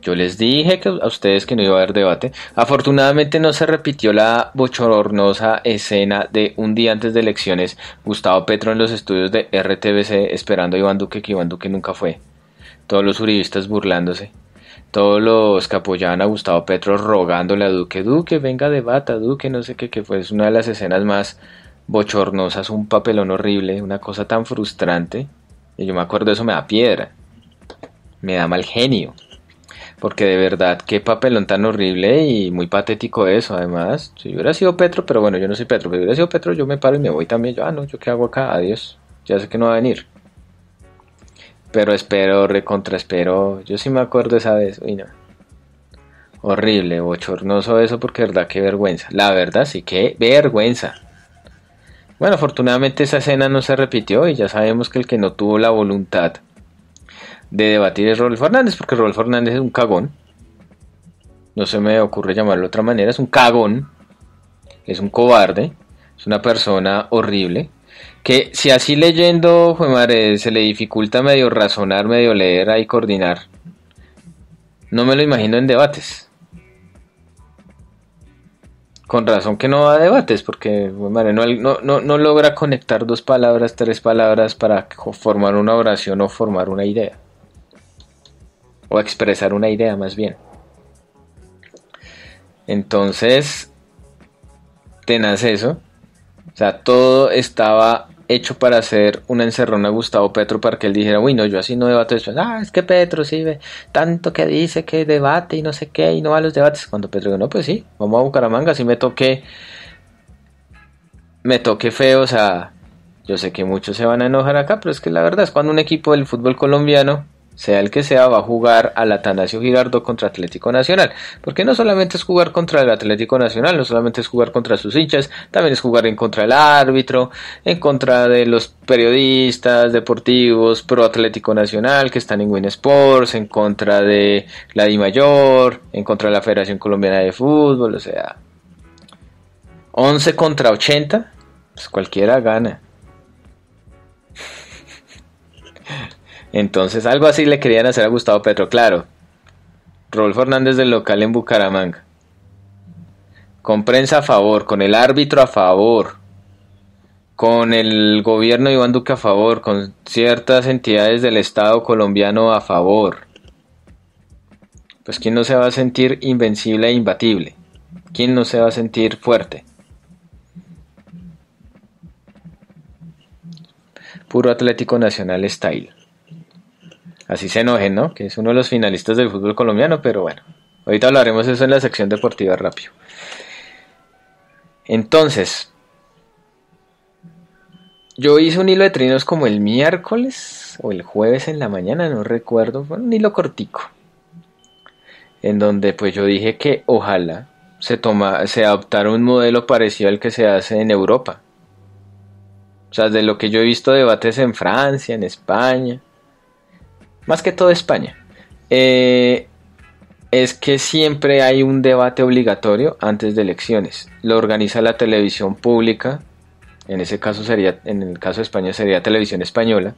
Yo les dije que, a ustedes que no iba a haber debate. Afortunadamente no se repitió la bochornosa escena de un día antes de elecciones. Gustavo Petro en los estudios de R T V C esperando a Iván Duque, que Iván Duque nunca fue. Todos los uribistas burlándose. Todos los que apoyaban a Gustavo Petro rogándole a Duque, Duque, venga, debata, Duque, no sé qué, que fue una de las escenas más bochornosas, un papelón horrible, una cosa tan frustrante. Y yo me acuerdo, eso me da piedra, me da mal genio, porque de verdad, qué papelón tan horrible y muy patético eso. Además, si yo hubiera sido Petro, pero bueno, yo no soy Petro, pero si hubiera sido Petro, yo me paro y me voy también. Yo, ah, no, yo qué hago acá, adiós, ya sé que no va a venir. Pero espero, recontra espero. Yo sí me acuerdo esa vez. Uy, no. Horrible, bochornoso eso, porque de verdad, qué vergüenza. La verdad, sí, qué vergüenza. Bueno, afortunadamente esa escena no se repitió y ya sabemos que el que no tuvo la voluntad de debatir es Rodolfo Hernández, porque Rodolfo Hernández es un cagón. No se me ocurre llamarlo de otra manera. Es un cagón. Es un cobarde. Es una persona horrible. Que si así leyendo, jue madre, se le dificulta medio razonar, medio leer y coordinar, no me lo imagino en debates. Con razón que no va a debates, porque jue madre, no, no, no, no logra conectar dos palabras, tres palabras para formar una oración o formar una idea. O expresar una idea más bien. Entonces, tenaz eso. O sea, todo estaba hecho para hacer una encerrona a Gustavo Petro para que él dijera, uy, no, yo así no debato después. Ah, es que Petro sí ve tanto que dice que debate y no sé qué y no va a los debates. Cuando Petro dijo, no, pues sí, vamos a Bucaramanga, si me toqué, me toqué feo. O sea, yo sé que muchos se van a enojar acá, pero es que la verdad es cuando un equipo del fútbol colombiano, sea el que sea, va a jugar al Atanasio Girardot contra Atlético Nacional, porque no solamente es jugar contra el Atlético Nacional, no solamente es jugar contra sus hinchas, también es jugar en contra del árbitro, en contra de los periodistas deportivos pro Atlético Nacional que están en Win Sports, en contra de la DIMAYOR, en contra de la Federación Colombiana de Fútbol. O sea, once contra ochenta, pues cualquiera gana. Entonces algo así le querían hacer a Gustavo Petro, claro. Rodolfo Hernández del local en Bucaramanga, con prensa a favor, con el árbitro a favor, con el gobierno de Iván Duque a favor, con ciertas entidades del Estado colombiano a favor. Pues ¿quién no se va a sentir invencible e imbatible? ¿Quién no se va a sentir fuerte? Puro Atlético Nacional style. Así se enojen, ¿no? Que es uno de los finalistas del fútbol colombiano, pero bueno. Ahorita hablaremos eso en la sección deportiva rápido. Entonces, yo hice un hilo de trinos como el miércoles o el jueves en la mañana, no recuerdo. Bueno, un hilo cortico. En donde pues yo dije que ojalá se, toma, se adoptara un modelo parecido al que se hace en Europa. O sea, de lo que yo he visto debates en Francia, en España... Más que todo España, eh, es que siempre hay un debate obligatorio antes de elecciones. Lo organiza la televisión pública, en ese caso sería, en el caso de España sería Televisión Española.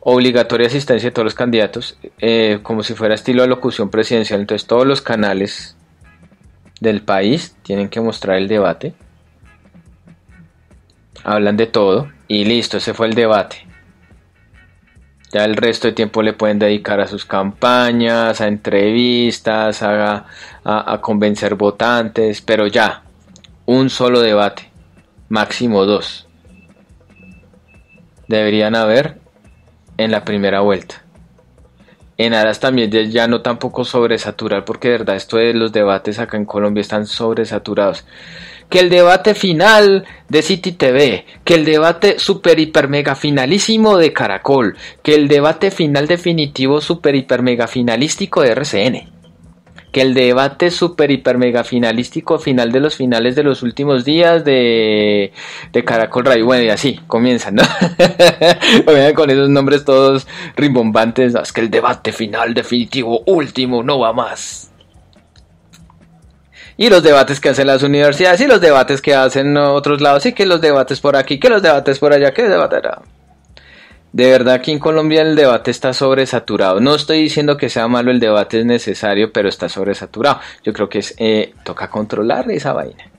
Obligatoria asistencia de todos los candidatos, eh, como si fuera estilo alocución presidencial. Entonces todos los canales del país tienen que mostrar el debate. Hablan de todo y listo, ese fue el debate. Ya el resto de tiempo le pueden dedicar a sus campañas, a entrevistas, a, a, a convencer votantes, pero ya, un solo debate, máximo dos. Deberían haber en la primera vuelta. En aras también de ya no tampoco sobresaturar, porque de verdad esto de los debates acá en Colombia están sobresaturados. Que el debate final de City T V, que el debate super hiper mega finalísimo de Caracol, que el debate final definitivo super hiper mega finalístico de R C N, que el debate super hiper mega finalístico final de los finales de los últimos días de, de Caracol Radio. Bueno, y así comienzan, ¿no? Con esos nombres todos rimbombantes, ¿no? Es que el debate final definitivo último no va más. Y los debates que hacen las universidades, y los debates que hacen otros lados, y que los debates por aquí, que los debates por allá, que debatará. De verdad, aquí en Colombia el debate está sobresaturado. No estoy diciendo que sea malo, el debate es necesario, pero está sobresaturado. Yo creo que es, eh, toca controlar esa vaina.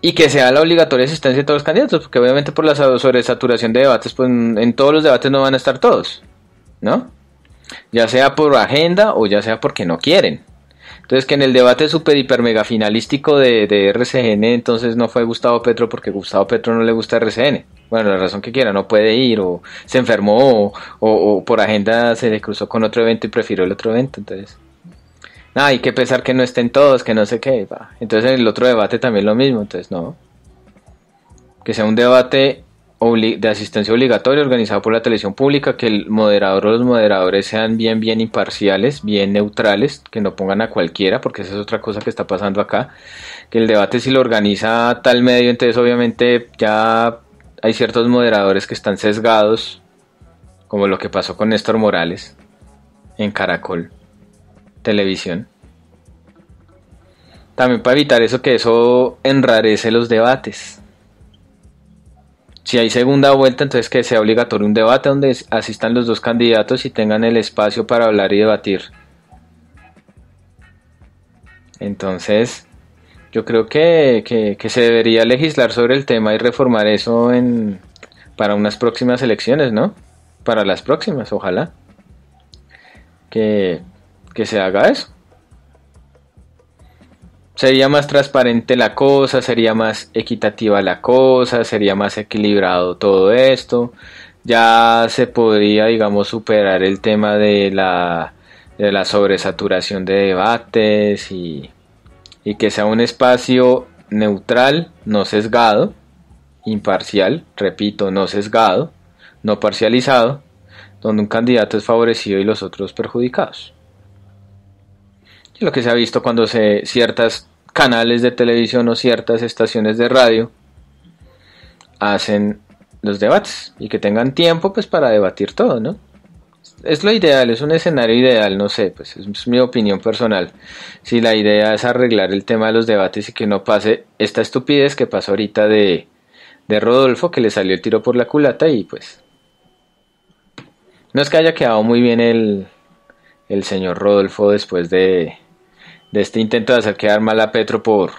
Y que sea la obligatoria asistencia de todos los candidatos, porque obviamente por la sobresaturación de debates, pues en todos los debates no van a estar todos, ¿no? Ya sea por agenda o ya sea porque no quieren. Entonces, que en el debate super hiper mega finalístico de, de R C N, entonces no fue Gustavo Petro porque Gustavo Petro no le gusta R C N. Bueno, la razón que quiera, no puede ir, o se enfermó, o, o, o por agenda se le cruzó con otro evento y prefirió el otro evento. Entonces, nada, hay que pensar que no estén todos, que no sé qué. Va. Entonces, en el otro debate también lo mismo. Entonces, no. Que sea un debate de asistencia obligatoria organizado por la televisión pública, que el moderador o los moderadores sean bien bien imparciales, bien neutrales, que no pongan a cualquiera, porque esa es otra cosa que está pasando acá, que el debate si lo organiza tal medio, entonces obviamente ya hay ciertos moderadores que están sesgados, como lo que pasó con Néstor Morales en Caracol Televisión. También para evitar eso, que eso enrarece los debates. Si hay segunda vuelta, entonces que sea obligatorio un debate donde asistan los dos candidatos y tengan el espacio para hablar y debatir. Entonces, yo creo que, que, que se debería legislar sobre el tema y reformar eso en, para unas próximas elecciones, ¿no? Para las próximas, ojalá. Que, que se haga eso. Sería más transparente la cosa, sería más equitativa la cosa, sería más equilibrado todo esto. Ya se podría, digamos, superar el tema de la, de la sobresaturación de debates y, y que sea un espacio neutral, no sesgado, imparcial, repito, no sesgado, no parcializado, donde un candidato es favorecido y los otros perjudicados. Y lo que se ha visto cuando se ciertas canales de televisión o ciertas estaciones de radio hacen los debates y que tengan tiempo pues para debatir todo, ¿no? Es lo ideal, es un escenario ideal, no sé, pues es mi opinión personal. Si la idea es arreglar el tema de los debates y que no pase esta estupidez que pasó ahorita de, de Rodolfo, que le salió el tiro por la culata y pues no es que haya quedado muy bien el, el señor Rodolfo después de de este intento de hacer quedar mal a Petro por,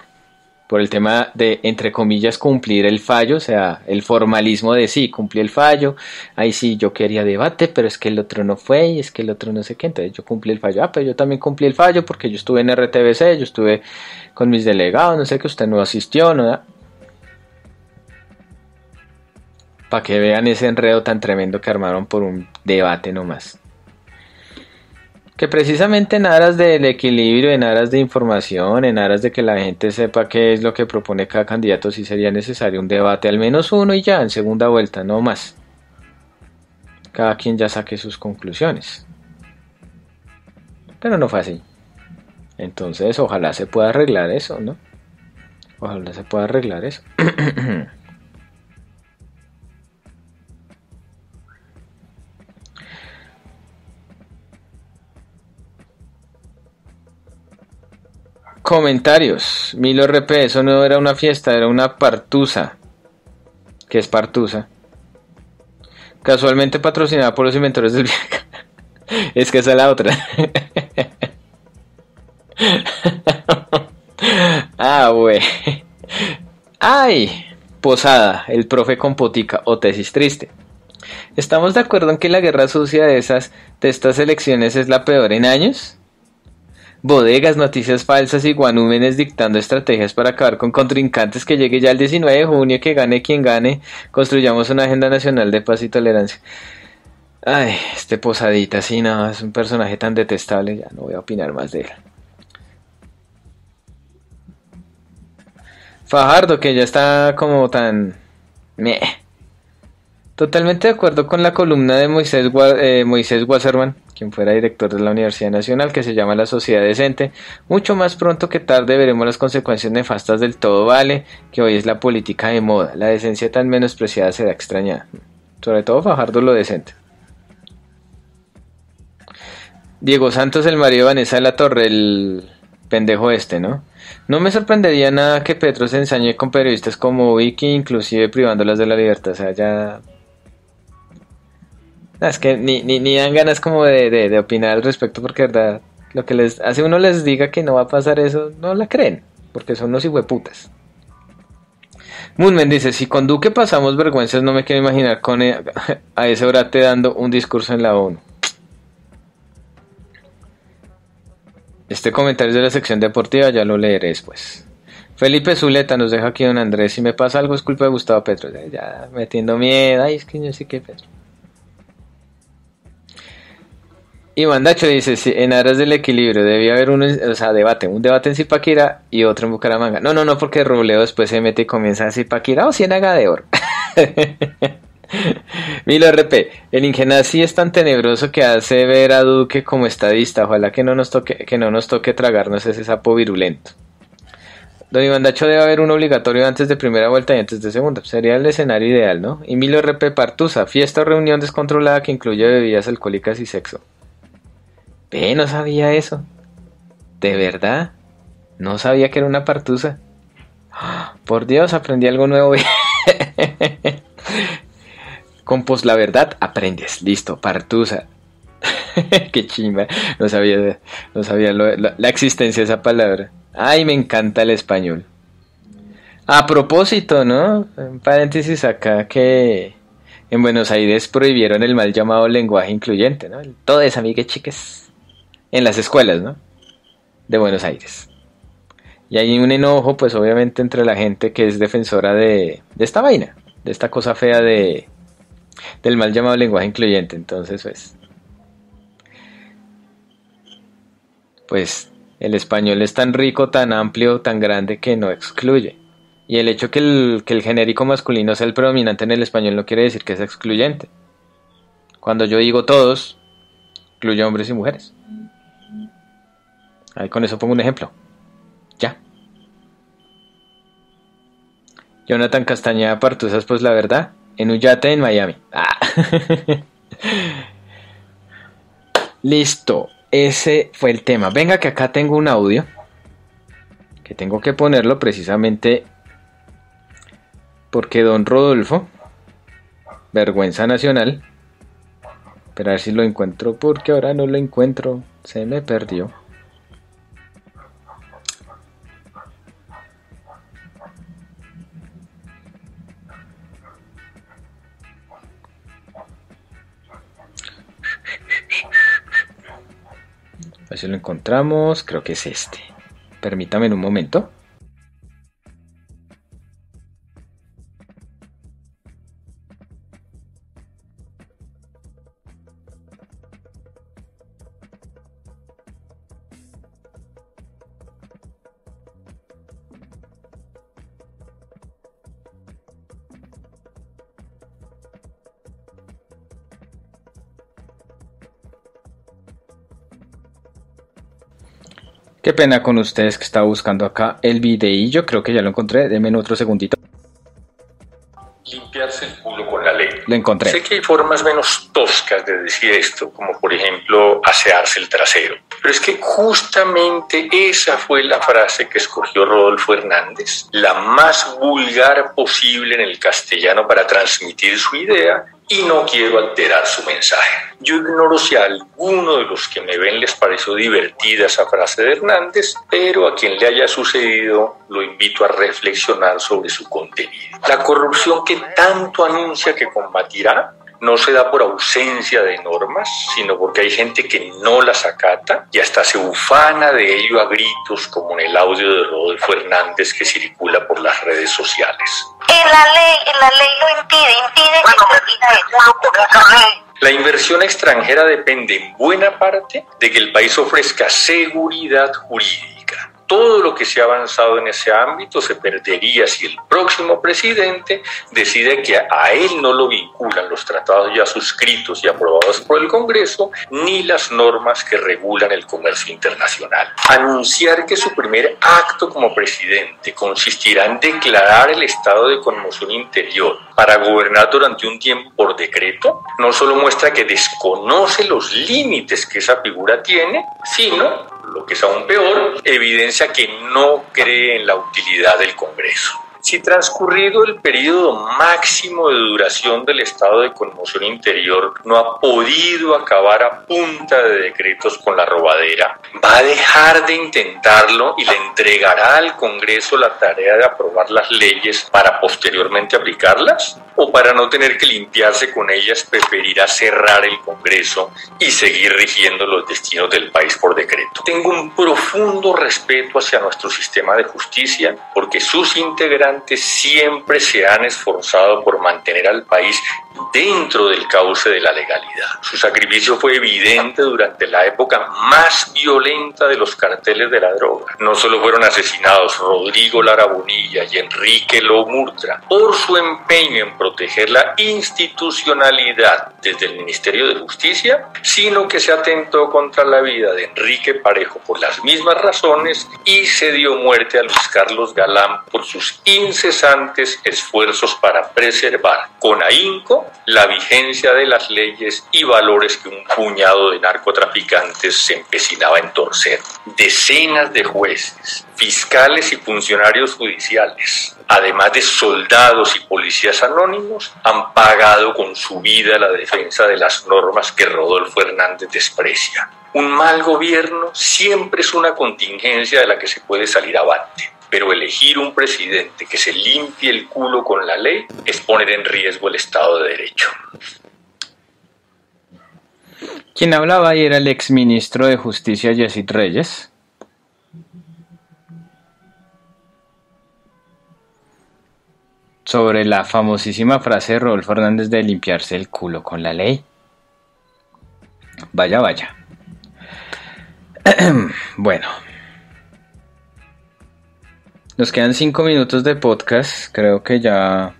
por el tema de, entre comillas, cumplir el fallo, o sea, el formalismo de sí, cumplí el fallo, ahí sí yo quería debate, pero es que el otro no fue, y es que el otro no sé qué, entonces yo cumplí el fallo, ah, pero yo también cumplí el fallo porque yo estuve en R T V C, yo estuve con mis delegados, no sé qué, usted no asistió, ¿no? Para que vean ese enredo tan tremendo que armaron por un debate nomás. Que precisamente en aras del equilibrio, en aras de información, en aras de que la gente sepa qué es lo que propone cada candidato, sí sería necesario un debate, al menos uno y ya, en segunda vuelta, no más. Cada quien ya saque sus conclusiones. Pero no fue así. Entonces, ojalá se pueda arreglar eso, ¿no? Ojalá se pueda arreglar eso. Comentarios. Milo R P, eso no era una fiesta, era una partusa. ¿Qué es partusa? Casualmente patrocinada por los inventores del viaje. Es que esa es la otra. Ah, güey. Ay, posada, el profe con potica o tesis triste. ¿Estamos de acuerdo en que la guerra sucia de esas de estas elecciones es la peor en años? bodegas, noticias falsas y guanúmenes dictando estrategias para acabar con contrincantes. Que llegue ya el diecinueve de junio, que gane quien gane, construyamos una agenda nacional de paz y tolerancia. Ay, este Posadita, sí, no, es un personaje tan detestable, ya no voy a opinar más de él. Fajardo, que ya está como tan... Meh. Totalmente de acuerdo con la columna de Moisés, eh, Moisés Wasserman, quien fuera director de la Universidad Nacional, que se llama La Sociedad Decente. Mucho más pronto que tarde veremos las consecuencias nefastas del todo vale, que hoy es la política de moda. La decencia tan menospreciada será extrañada. Sobre todo Fajardo lo decente. Diego Santos, el marido de Vanessa de la Torre, el pendejo este, ¿no? No me sorprendería nada que Petro se ensañe con periodistas como Vicky, inclusive privándolas de la libertad. O sea, ya... No, es que ni, ni, ni dan ganas como de, de, de opinar al respecto, porque verdad, lo que les hace uno les diga que no va a pasar eso, no la creen, porque son unos hijueputas. Moonman dice, si con Duque pasamos vergüenzas, no me quiero imaginar con e a ese orate dando un discurso en la ONU. Este comentario es de la sección deportiva, ya lo leeré después. Felipe Zuleta nos deja aquí don Andrés, si me pasa algo es culpa de Gustavo Petro. Ya, ya metiendo miedo, ay, es que yo sé que Petro. Y Bandacho dice, sí, en aras del equilibrio debía haber un, o sea, debate, un debate en Zipaquirá y otro en Bucaramanga. No, no, no, porque Robledo después se mete y comienza en Zipaquirá o Ciénaga de Oro. Milo R P, el Ingenazi es tan tenebroso que hace ver a Duque como estadista. Ojalá que no nos toque, que no nos toque tragarnos ese sapo virulento. Don Ivandacho, debe haber un obligatorio antes de primera vuelta y antes de segunda. Sería el escenario ideal, ¿no? Y Milo R P Partusa, fiesta o reunión descontrolada que incluye bebidas alcohólicas y sexo. Ve, no sabía eso. ¿De verdad? No sabía que era una partusa. ¡Oh, por Dios, aprendí algo nuevo! Compos, la verdad, aprendes. Listo, partusa. Qué chimba. No sabía, no sabía lo, lo, la existencia de esa palabra. Ay, me encanta el español. A propósito, ¿no? En paréntesis acá que en Buenos Aires prohibieron el mal llamado lenguaje incluyente, ¿no? Todo es amigas chiques. En las escuelas, ¿no? De Buenos Aires. Y hay un enojo, pues obviamente, entre la gente que es defensora de, de esta vaina, de esta cosa fea de... del mal llamado lenguaje incluyente. Entonces pues pues el español es tan rico, tan amplio, tan grande que no excluye, y el hecho que el, que el genérico masculino sea el predominante en el español no quiere decir que sea excluyente. Cuando yo digo todos, incluye hombres y mujeres. Ahí con eso pongo un ejemplo. Ya. Jonathan Castañeda Partusas, pues la verdad, en un yate en Miami. Ah. Listo, ese fue el tema. Venga que acá tengo un audio que tengo que ponerlo precisamente porque don Rodolfo, vergüenza nacional. Pero a ver si lo encuentro, porque ahora no lo encuentro. Se me perdió. A ver si lo encontramos, creo que es este. Permítame en un momento. Qué pena con ustedes que estaba buscando acá el videillo, creo que ya lo encontré, denme otro segundito. Limpiarse el culo con la ley. Lo encontré. Sé que hay formas menos toscas de decir esto, como por ejemplo asearse el trasero, pero es que justamente esa fue la frase que escogió Rodolfo Hernández, la más vulgar posible en el castellano para transmitir su idea. Y no quiero alterar su mensaje. Yo ignoro si a alguno de los que me ven les pareció divertida esa frase de Hernández, pero a quien le haya sucedido lo invito a reflexionar sobre su contenido. La corrupción que tanto anuncia que combatirá no se da por ausencia de normas, sino porque hay gente que no las acata y hasta se ufana de ello a gritos, como en el audio de Rodolfo Hernández que circula por las redes sociales. En la ley, en la ley lo impide, impide bueno, que termine de nuevo con esa ley. La inversión extranjera depende en buena parte de que el país ofrezca seguridad jurídica. Todo lo que se ha avanzado en ese ámbito se perdería si el próximo presidente decide que a él no lo vinculan los tratados ya suscritos y aprobados por el Congreso, ni las normas que regulan el comercio internacional. Anunciar que su primer acto como presidente consistirá en declarar el estado de conmoción interior para gobernar durante un tiempo por decreto, no solo muestra que desconoce los límites que esa figura tiene, sino, lo que es aún peor, evidencia que no cree en la utilidad del Congreso. Si transcurrido el periodo máximo de duración del estado de conmoción interior no ha podido acabar a punta de decretos con la robadera, va a dejar de intentarlo y le entregará al Congreso la tarea de aprobar las leyes para posteriormente aplicarlas, o para no tener que limpiarse con ellas preferirá cerrar el Congreso y seguir rigiendo los destinos del país por decreto. Tengo un profundo respeto hacia nuestro sistema de justicia porque sus integrantes siempre se han esforzado por mantener al país dentro del cauce de la legalidad. Su sacrificio fue evidente durante la época más violenta de los carteles de la droga. No solo fueron asesinados Rodrigo Lara Bonilla y Enrique Ló Murtra por su empeño en proteger la institucionalidad desde el Ministerio de Justicia, sino que se atentó contra la vida de Enrique Parejo por las mismas razones y se dio muerte a Luis Carlos Galán por sus incesantes esfuerzos para preservar con ahínco la vigencia de las leyes y valores que un puñado de narcotraficantes se empecinaba en torcer. Decenas de jueces, fiscales y funcionarios judiciales, además de soldados y policías anónimos, han pagado con su vida la defensa de las normas que Rodolfo Hernández desprecia. Un mal gobierno siempre es una contingencia de la que se puede salir avante, pero elegir un presidente que se limpie el culo con la ley es poner en riesgo el Estado de Derecho. Quien hablaba ahí era el exministro de Justicia, Yesid Reyes. Sobre la famosísima frase de Rodolfo Hernández de limpiarse el culo con la ley. Vaya, vaya. Bueno. Nos quedan cinco minutos de podcast, creo que ya...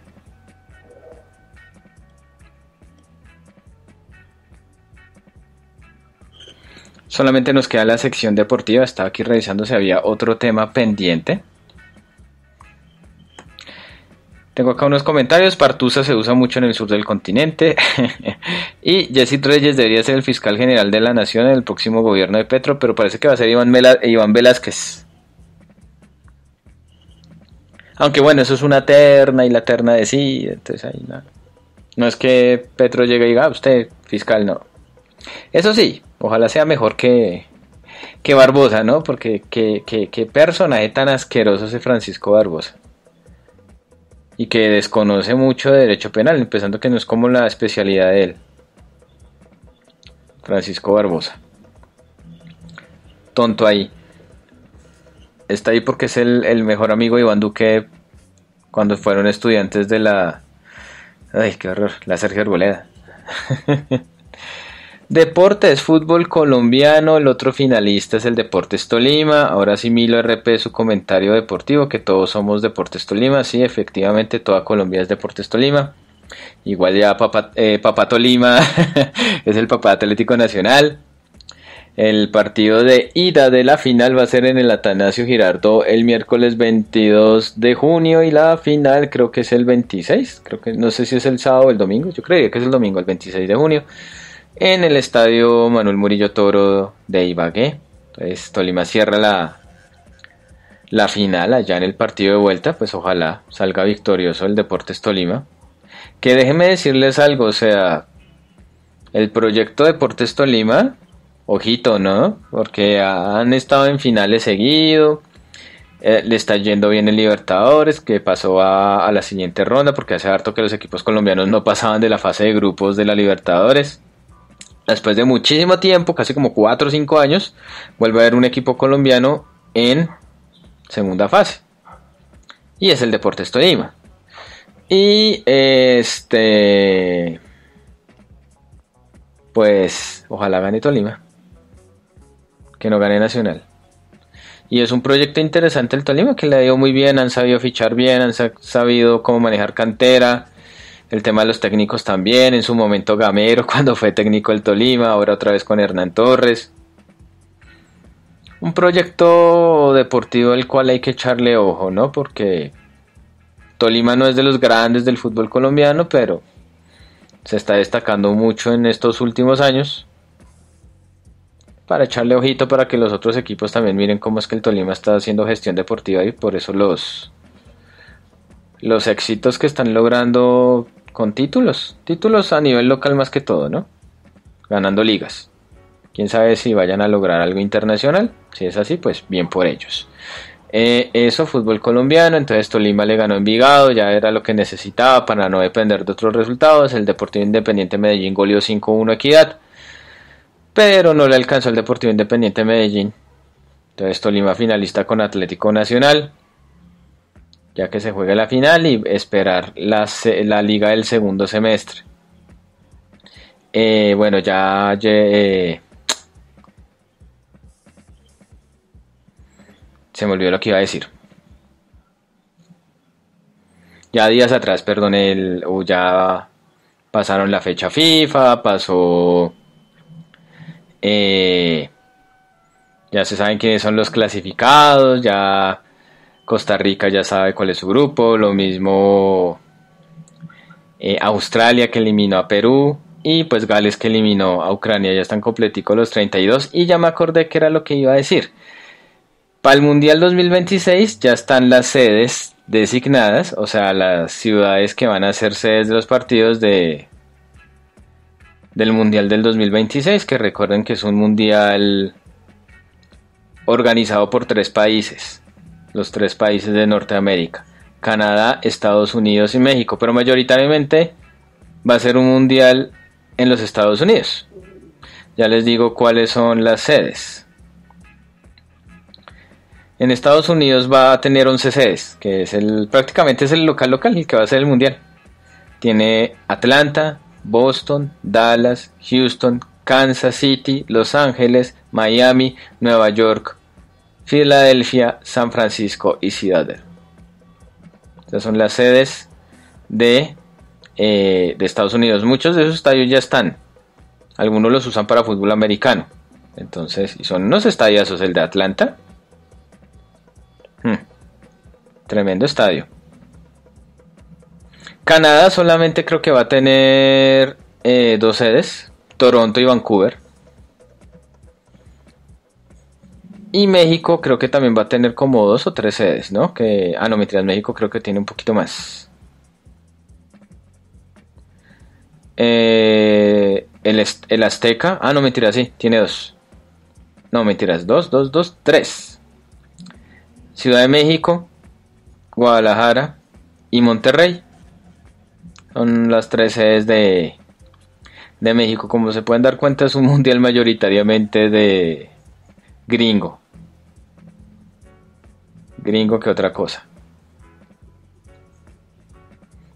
Solamente nos queda la sección deportiva, estaba aquí revisando si había otro tema pendiente. Tengo acá unos comentarios, Partusa se usa mucho en el sur del continente y Yesid Reyes debería ser el fiscal general de la nación en el próximo gobierno de Petro, pero parece que va a ser Iván, Mela- Iván Velázquez. Aunque bueno, eso es una terna y la terna decide, entonces ahí no. No es que Petro llegue y diga, ah, usted, fiscal, no. Eso sí, ojalá sea mejor que, que Barbosa, ¿no? Porque qué que, que personaje tan asqueroso ese Francisco Barbosa. Y que desconoce mucho de derecho penal, empezando que no es como la especialidad de él. Francisco Barbosa. Tonto ahí. Está ahí porque es el, el mejor amigo de Iván Duque cuando fueron estudiantes de la... ¡Ay, qué horror! La Sergio Arboleda. Deportes, fútbol colombiano. El otro finalista es el Deportes Tolima. Ahora sí, Milo R P, su comentario deportivo, que todos somos Deportes Tolima. Sí, efectivamente, toda Colombia es Deportes Tolima. Igual ya Papá, eh, Papá Tolima es el papá Atlético Nacional. El partido de ida de la final va a ser en el Atanasio Girardot el miércoles veintidós de junio y la final creo que es el veintiséis, creo que no sé si es el sábado o el domingo, yo creía que es el domingo, el veintiséis de junio, en el estadio Manuel Murillo Toro de Ibagué. Entonces Tolima cierra la, la final allá en el partido de vuelta, pues ojalá salga victorioso el Deportes Tolima, que déjenme decirles algo, o sea, el proyecto Deportes Tolima, ojito, ¿no? Porque han estado en finales seguido, eh, le está yendo bien en Libertadores, que pasó a, a la siguiente ronda, porque hace harto que los equipos colombianos no pasaban de la fase de grupos de la Libertadores. Después de muchísimo tiempo, casi como cuatro o cinco años, vuelve a haber un equipo colombiano en segunda fase, y es el Deportes Tolima. Y este... pues ojalá gane Tolima, que no gane Nacional. Y es un proyecto interesante el Tolima, que le ha ido muy bien, han sabido fichar bien, han sabido cómo manejar cantera. El tema de los técnicos también, en su momento Gamero cuando fue técnico del Tolima, ahora otra vez con Hernán Torres. Un proyecto deportivo al cual hay que echarle ojo, ¿no? Porque Tolima no es de los grandes del fútbol colombiano, pero se está destacando mucho en estos últimos años. Para echarle ojito, para que los otros equipos también miren cómo es que el Tolima está haciendo gestión deportiva, y por eso los, los éxitos que están logrando con títulos, títulos a nivel local más que todo, ¿no? Ganando ligas. Quién sabe si vayan a lograr algo internacional. Si es así, pues bien por ellos. Eh, eso, fútbol colombiano. Entonces Tolima le ganó a Envigado, ya era lo que necesitaba para no depender de otros resultados. El Deportivo Independiente Medellín goleó cinco uno a Equidad, pero no le alcanzó el Deportivo Independiente Medellín. Entonces Tolima finalista con Atlético Nacional, ya que se juega la final, y esperar la, la liga del segundo semestre. Eh, bueno, ya... Eh, se me olvidó lo que iba a decir. Ya días atrás, perdón, el, oh, ya pasaron la fecha FIFA, pasó... Eh, ya se saben quiénes son los clasificados, ya... Costa Rica ya sabe cuál es su grupo, lo mismo eh, Australia, que eliminó a Perú, y pues Gales, que eliminó a Ucrania. Ya están completicos los treinta y dos, y ya me acordé que era lo que iba a decir. Para el Mundial dos mil veintiséis ya están las sedes designadas, o sea, las ciudades que van a ser sedes de los partidos de, del Mundial del dos mil veintiséis, que recuerden que es un Mundial organizado por tres países. Los tres países de Norteamérica, Canadá, Estados Unidos y México, pero mayoritariamente va a ser un mundial en los Estados Unidos. Ya les digo cuáles son las sedes. En Estados Unidos va a tener once sedes, que es el, prácticamente es el local local, el que va a ser el mundial. Tiene Atlanta, Boston, Dallas, Houston, Kansas City, Los Ángeles, Miami, Nueva York, Filadelfia, San Francisco y Seattle. Estas son las sedes de, eh, de Estados Unidos. Muchos de esos estadios ya están. Algunos los usan para fútbol americano. Entonces, y son unos estadiazos. El de Atlanta. Hmm. Tremendo estadio. Canadá solamente creo que va a tener eh, dos sedes. Toronto y Vancouver. Y México creo que también va a tener como dos o tres sedes, ¿no? Que, ah, no, mientras México creo que tiene un poquito más. Eh, el, el Azteca, ah, no, mentiras, sí, tiene dos. No, mentiras, dos, dos, dos, tres. Ciudad de México, Guadalajara y Monterrey. Son las tres sedes de, de México. Como se pueden dar cuenta, es un mundial mayoritariamente de... gringo. Gringo que otra cosa.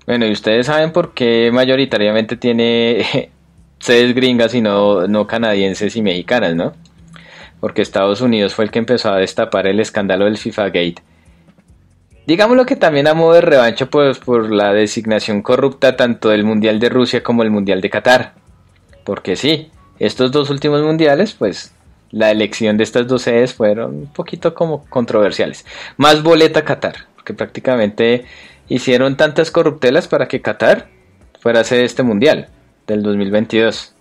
Bueno, y ustedes saben por qué mayoritariamente tiene sedes gringas y no, no canadienses y mexicanas, ¿no? Porque Estados Unidos fue el que empezó a destapar el escándalo del FIFA Gate. Digámoslo que también a modo de revancha, pues, por la designación corrupta tanto del Mundial de Rusia como el Mundial de Qatar. Porque sí, estos dos últimos mundiales, pues... la elección de estas dos sedes fueron un poquito como controversiales. Más boleta Qatar, porque prácticamente hicieron tantas corruptelas para que Qatar fuera sede de este mundial del dos mil veintidós.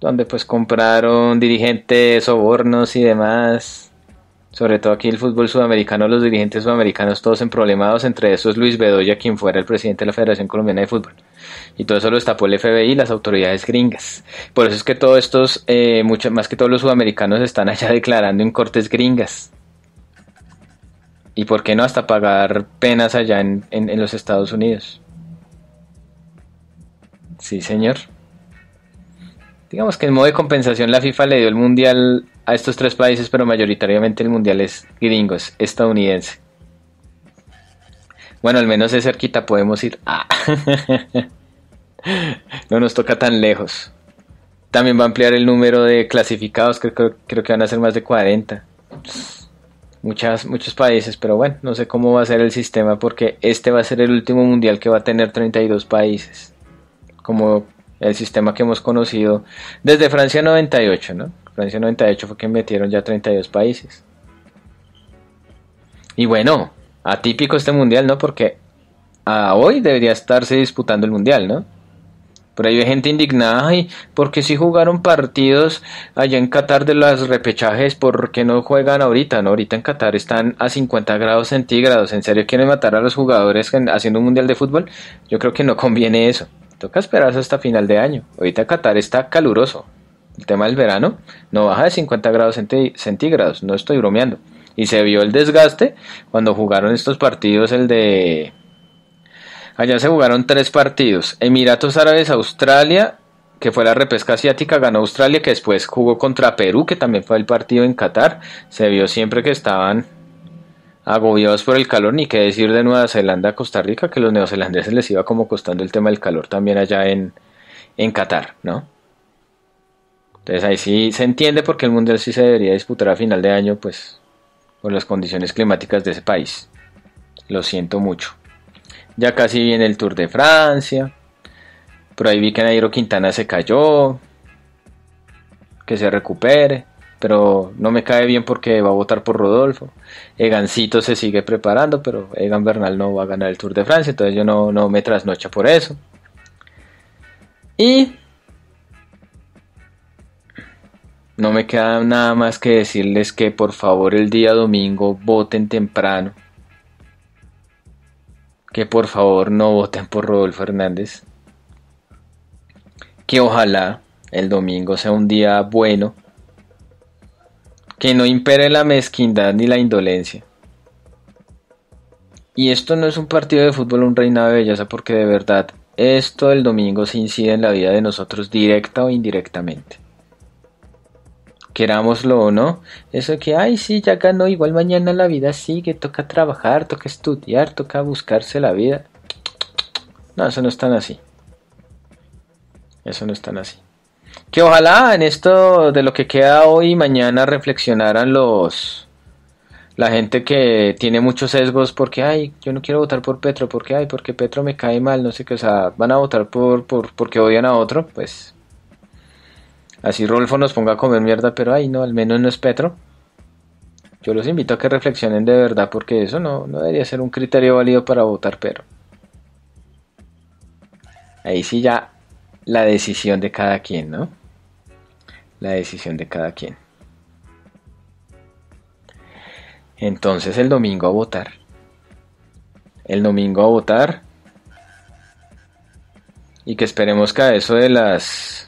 Donde pues compraron dirigentes, sobornos y demás. Sobre todo aquí el fútbol sudamericano, los dirigentes sudamericanos todos emproblemados. Entre esos Luis Bedoya, quien fuera el presidente de la Federación Colombiana de Fútbol. Y todo eso lo destapó el F B I y las autoridades gringas. Por eso es que todos estos, eh, mucho, más que todos los sudamericanos, están allá declarando en cortes gringas. y por qué no hasta pagar penas allá en, en, en los Estados Unidos. Sí, señor. Digamos que en modo de compensación la FIFA le dio el mundial a estos tres países, pero mayoritariamente el mundial es gringos, estadounidense. Bueno, al menos de cerquita podemos ir. Ah. No nos toca tan lejos. También va a ampliar el número de clasificados, creo, creo, creo que van a ser más de cuarenta. Muchas, muchos países, pero bueno, no sé cómo va a ser el sistema, porque este va a ser el último mundial que va a tener treinta y dos países, como el sistema que hemos conocido desde Francia noventa y ocho, ¿no? Francia noventa y ocho fue que metieron ya treinta y dos países. Y bueno, atípico este mundial, ¿no? Porque a hoy debería estarse disputando el mundial, ¿no? Por ahí hay gente indignada, ay, ¿por qué si jugaron partidos allá en Qatar de los repechajes? ¿Por qué no juegan ahorita? No, ahorita en Qatar están a cincuenta grados centígrados. ¿En serio quieren matar a los jugadores haciendo un mundial de fútbol? Yo creo que no conviene eso. Toca esperarse hasta final de año. Ahorita Qatar está caluroso. El tema del verano no baja de cincuenta grados centígrados, no estoy bromeando. Y se vio el desgaste cuando jugaron estos partidos, el de... Allá se jugaron tres partidos. Emiratos Árabes, Australia, que fue la repesca asiática, ganó Australia, que después jugó contra Perú, que también fue el partido en Qatar. Se vio siempre que estaban agobiados por el calor, ni qué decir de Nueva Zelanda a Costa Rica, que los neozelandeses les iba como costando el tema del calor también allá en, en Qatar, ¿no? Entonces ahí sí se entiende por qué el mundial sí se debería disputar a final de año, pues por las condiciones climáticas de ese país. Lo siento mucho. Ya casi viene el Tour de Francia. Por ahí vi que Nairo Quintana se cayó. Que se recupere. Pero no me cae bien porque va a votar por Rodolfo. Egancito se sigue preparando, pero Egan Bernal no va a ganar el Tour de Francia. Entonces yo no, no me trasnocho por eso. Y no me queda nada más que decirles que por favor el día domingo voten temprano. Que por favor no voten por Rodolfo Hernández. Que ojalá el domingo sea un día bueno. Que no impere la mezquindad ni la indolencia. Y esto no es un partido de fútbol o un reinado de belleza, porque de verdad esto del domingo se incide en la vida de nosotros directa o indirectamente. Querámoslo o no, eso que, ay sí, ya ganó, igual mañana la vida sigue, toca trabajar, toca estudiar, toca buscarse la vida. No, eso no es tan así. Eso no es tan así. Que ojalá en esto de lo que queda hoy y mañana reflexionaran los... La gente que tiene muchos sesgos porque, ay, yo no quiero votar por Petro, porque, ay, porque Petro me cae mal, no sé qué, o sea, van a votar por, por porque odian a otro, pues... Así Rodolfo nos ponga a comer mierda, pero ay no, al menos no es Petro. Yo los invito a que reflexionen de verdad, porque eso no, no debería ser un criterio válido para votar, pero... Ahí sí ya la decisión de cada quien, ¿no? La decisión de cada quien. Entonces el domingo a votar. El domingo a votar. Y que esperemos que a eso de las...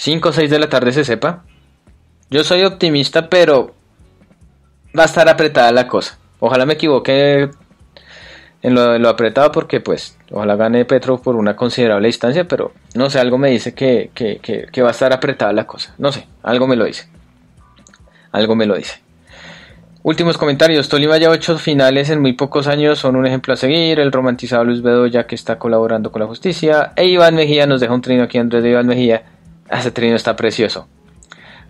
cinco o seis de la tarde se sepa. Yo soy optimista, pero va a estar apretada la cosa. Ojalá me equivoque en lo, lo apretado, porque pues ojalá gane Petro por una considerable distancia, pero no sé, algo me dice que, que, que, que va a estar apretada la cosa. No sé, algo me lo dice. Algo me lo dice. Últimos comentarios. Tolima ya ocho finales en muy pocos años, son un ejemplo a seguir. El romantizado Luis Bedoya, que está colaborando con la justicia. E Iván Mejía nos deja un trino aquí, Andrés de Iván Mejía. Ese trino está precioso.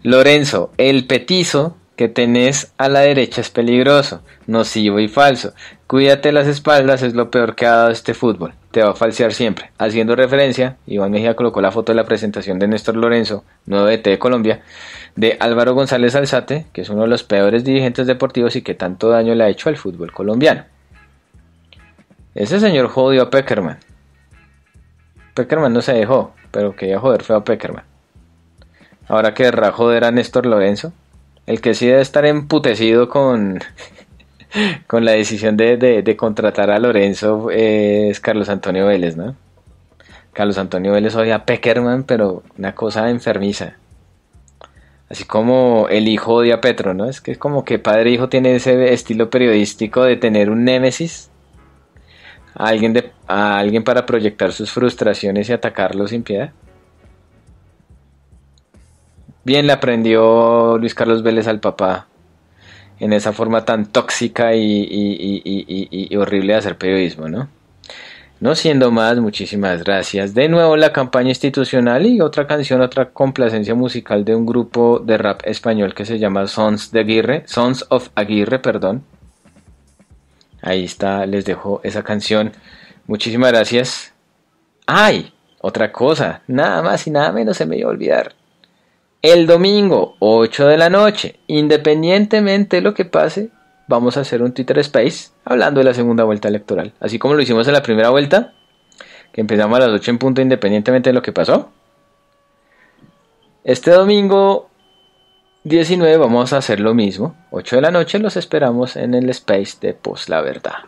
Lorenzo, el petizo que tenés a la derecha es peligroso, nocivo y falso. Cuídate las espaldas, es lo peor que ha dado este fútbol. Te va a falsear siempre. Haciendo referencia, Iván Mejía colocó la foto de la presentación de Néstor Lorenzo, nuevo D T de Colombia, de Álvaro González Alzate, que es uno de los peores dirigentes deportivos y que tanto daño le ha hecho al fútbol colombiano. Ese señor jodió a Peckerman. Peckerman no se dejó, pero quería joder feo a Peckerman. Ahora querrá joder a Néstor Lorenzo, el que sí debe estar emputecido con, con la decisión de, de, de contratar a Lorenzo es Carlos Antonio Vélez, ¿no? Carlos Antonio Vélez odia a Peckerman, pero una cosa enfermiza. Así como el hijo odia a Petro, ¿no? Es que es como que padre e hijo tiene ese estilo periodístico de tener un némesis, a alguien, de, a alguien para proyectar sus frustraciones y atacarlo sin piedad. Bien le aprendió Luis Carlos Vélez al papá en esa forma tan tóxica y, y, y, y, y, y horrible de hacer periodismo, ¿no? No siendo más, muchísimas gracias. De nuevo la campaña institucional y otra canción, otra complacencia musical de un grupo de rap español que se llama Sons de Aguirre, Sons of Aguirre, perdón. Ahí está, les dejo esa canción. Muchísimas gracias. ¡Ay! Otra cosa, nada más y nada menos se me iba a olvidar. El domingo, ocho de la noche, independientemente de lo que pase, vamos a hacer un Twitter Space hablando de la segunda vuelta electoral. Así como lo hicimos en la primera vuelta, que empezamos a las ocho en punto independientemente de lo que pasó. Este domingo diecinueve vamos a hacer lo mismo. ocho de la noche los esperamos en el Space de Post La Verdad.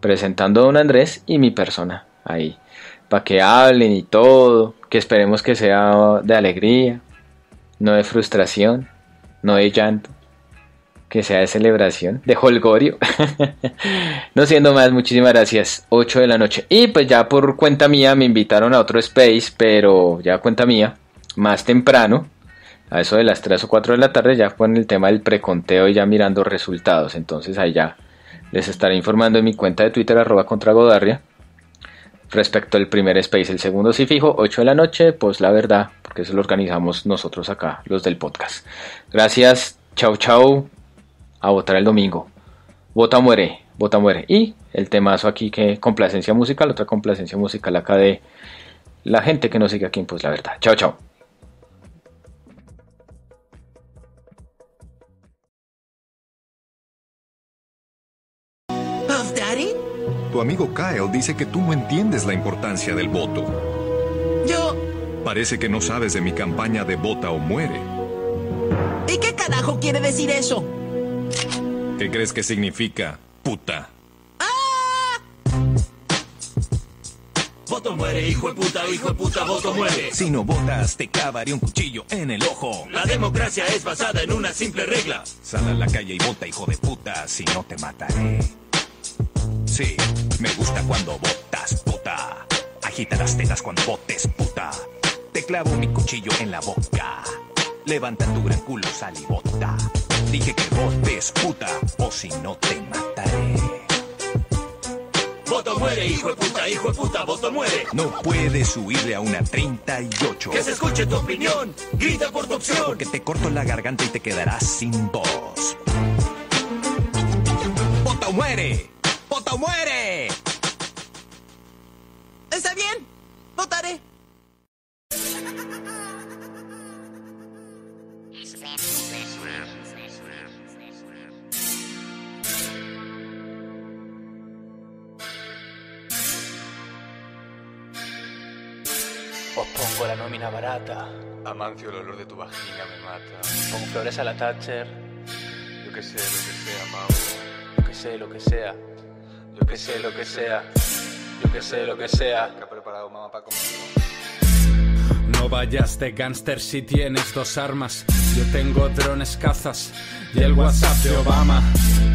Presentando a don Andrés y mi persona ahí. Para que hablen y todo. Que esperemos que sea de alegría, no de frustración, no de llanto, que sea de celebración, de holgorio. No siendo más, muchísimas gracias. ocho de la noche. Y pues ya por cuenta mía me invitaron a otro space, pero ya cuenta mía, más temprano, a eso de las tres o cuatro de la tarde, ya con el tema del preconteo y ya mirando resultados. Entonces ahí ya les estaré informando en mi cuenta de Twitter, arroba contragodarria. Respecto al primer space, el segundo sí fijo, ocho de la noche, pues la verdad, porque eso lo organizamos nosotros acá, los del podcast. Gracias, chau chau, a votar el domingo. Vota muere, vota muere. Y el temazo aquí que complacencia musical, otra complacencia musical acá de la gente que nos sigue aquí en Pues la Verdad. Chau chau. Tu amigo Kyle dice que tú no entiendes la importancia del voto. Yo... Parece que no sabes de mi campaña de vota o muere. ¿Y qué carajo quiere decir eso? ¿Qué crees que significa, puta? ¡Ah! Voto muere, hijo de puta, hijo de puta, voto muere. Si no votas, te clavaré un cuchillo en el ojo. La democracia es basada en una simple regla. Sal a la calle y vota, hijo de puta, si no te mataré. Sí, me gusta cuando botas, puta. Agita las tetas cuando botes, puta. Te clavo mi cuchillo en la boca. Levanta tu gran culo, sal y bota. Dije que botes, puta, o si no te mataré. Voto muere, hijo de puta, hijo de puta, voto muere. No puedes huirle a una treinta y ocho. Que se escuche tu opinión, grita por tu opción. Porque te corto la garganta y te quedarás sin voz. Vota o muere. ¡Vota o muere! Está bien, votaré. Opongo la nómina barata. Amancio, el olor de tu vagina me mata. Pongo flores a la Thatcher. Yo que sé, lo que sea, Mau. Yo que sé, lo que sea. Yo que sé lo que sea, yo que sé lo que sea. ¿Qué ha preparado mamá para comer? No vayas de gángster si tienes dos armas. Yo tengo drones cazas y el WhatsApp de Obama.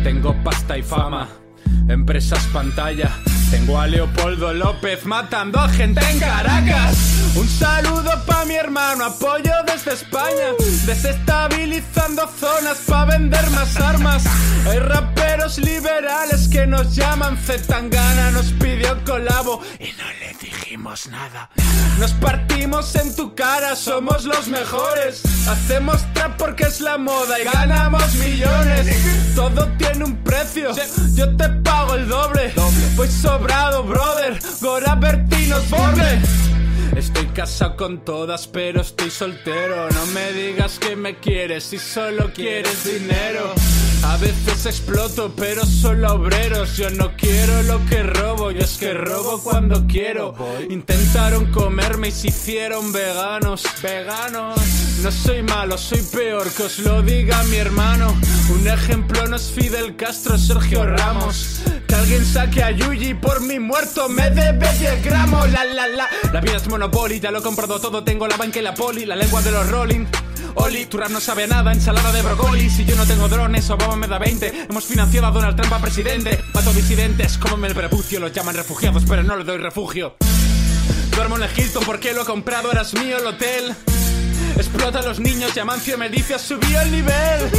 Tengo pasta y fama, empresas pantalla. Tengo a Leopoldo López matando a gente en Caracas. Un saludo pa' mi hermano, apoyo desde España. Desestabilizando zonas pa' vender más armas. Hay raperos liberales que nos llaman Zetangana. Nos pidió colabo y no le dijimos nada. Nos partimos en tu cara, somos los mejores. Hacemos trap porque es la moda y ganamos millones. Todo tiene un precio, yo te pago el doble. Voy sobrado, brother, Gora Bertinos Borne. Estoy casado con todas, pero estoy soltero. No me digas que me quieres si solo quieres dinero. A veces exploto, pero solo obreros. Yo no quiero lo que robo, yo es que robo cuando quiero. Intentaron comerme y se hicieron veganos. Veganos. No soy malo, soy peor, que os lo diga mi hermano. Un ejemplo no es Fidel Castro, Sergio Ramos. Que alguien saque a Yuji por mi muerto, me debe diez gramos. La la la. La vida es monopólica, lo he comprado todo, tengo la banca y la poli. La lengua de los Rolling. Oli, tu rap no sabe nada, ensalada de brócoli. Si yo no tengo drones, Obama me da veinte. Hemos financiado a Donald Trump a presidente. Mato disidentes, cómeme el prepucio. Los llaman refugiados, pero no le doy refugio. Duermo en el Hilton porque lo he comprado, eras mío el hotel. Explota a los niños, Yamancio me dice, subí el nivel.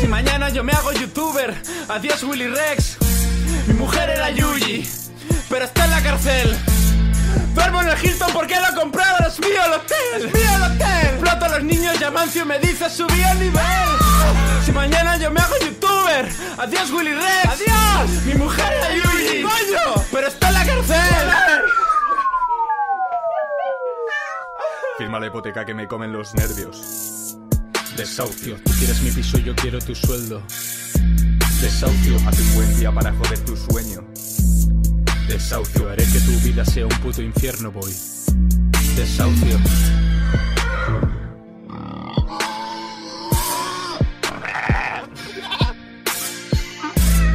Si mañana yo me hago youtuber, adiós Willy Rex. Mi mujer era Yuji, pero está en la cárcel. Duermo en el Hilton porque lo he comprado, eras mío el hotel. Mío el hotel. Explota a los niños, Yamancio me dice, subí el nivel. Si mañana yo me hago youtuber, adiós Willy Rex. Adiós. Mi mujer era Yuji, coño, pero está en la cárcel. Firma la hipoteca que me comen los nervios. Desahucio, tú quieres mi piso y yo quiero tu sueldo. Desahucio, hazte un buen día para joder tu sueño. Desahucio, haré que tu vida sea un puto infierno, boy. Desahucio.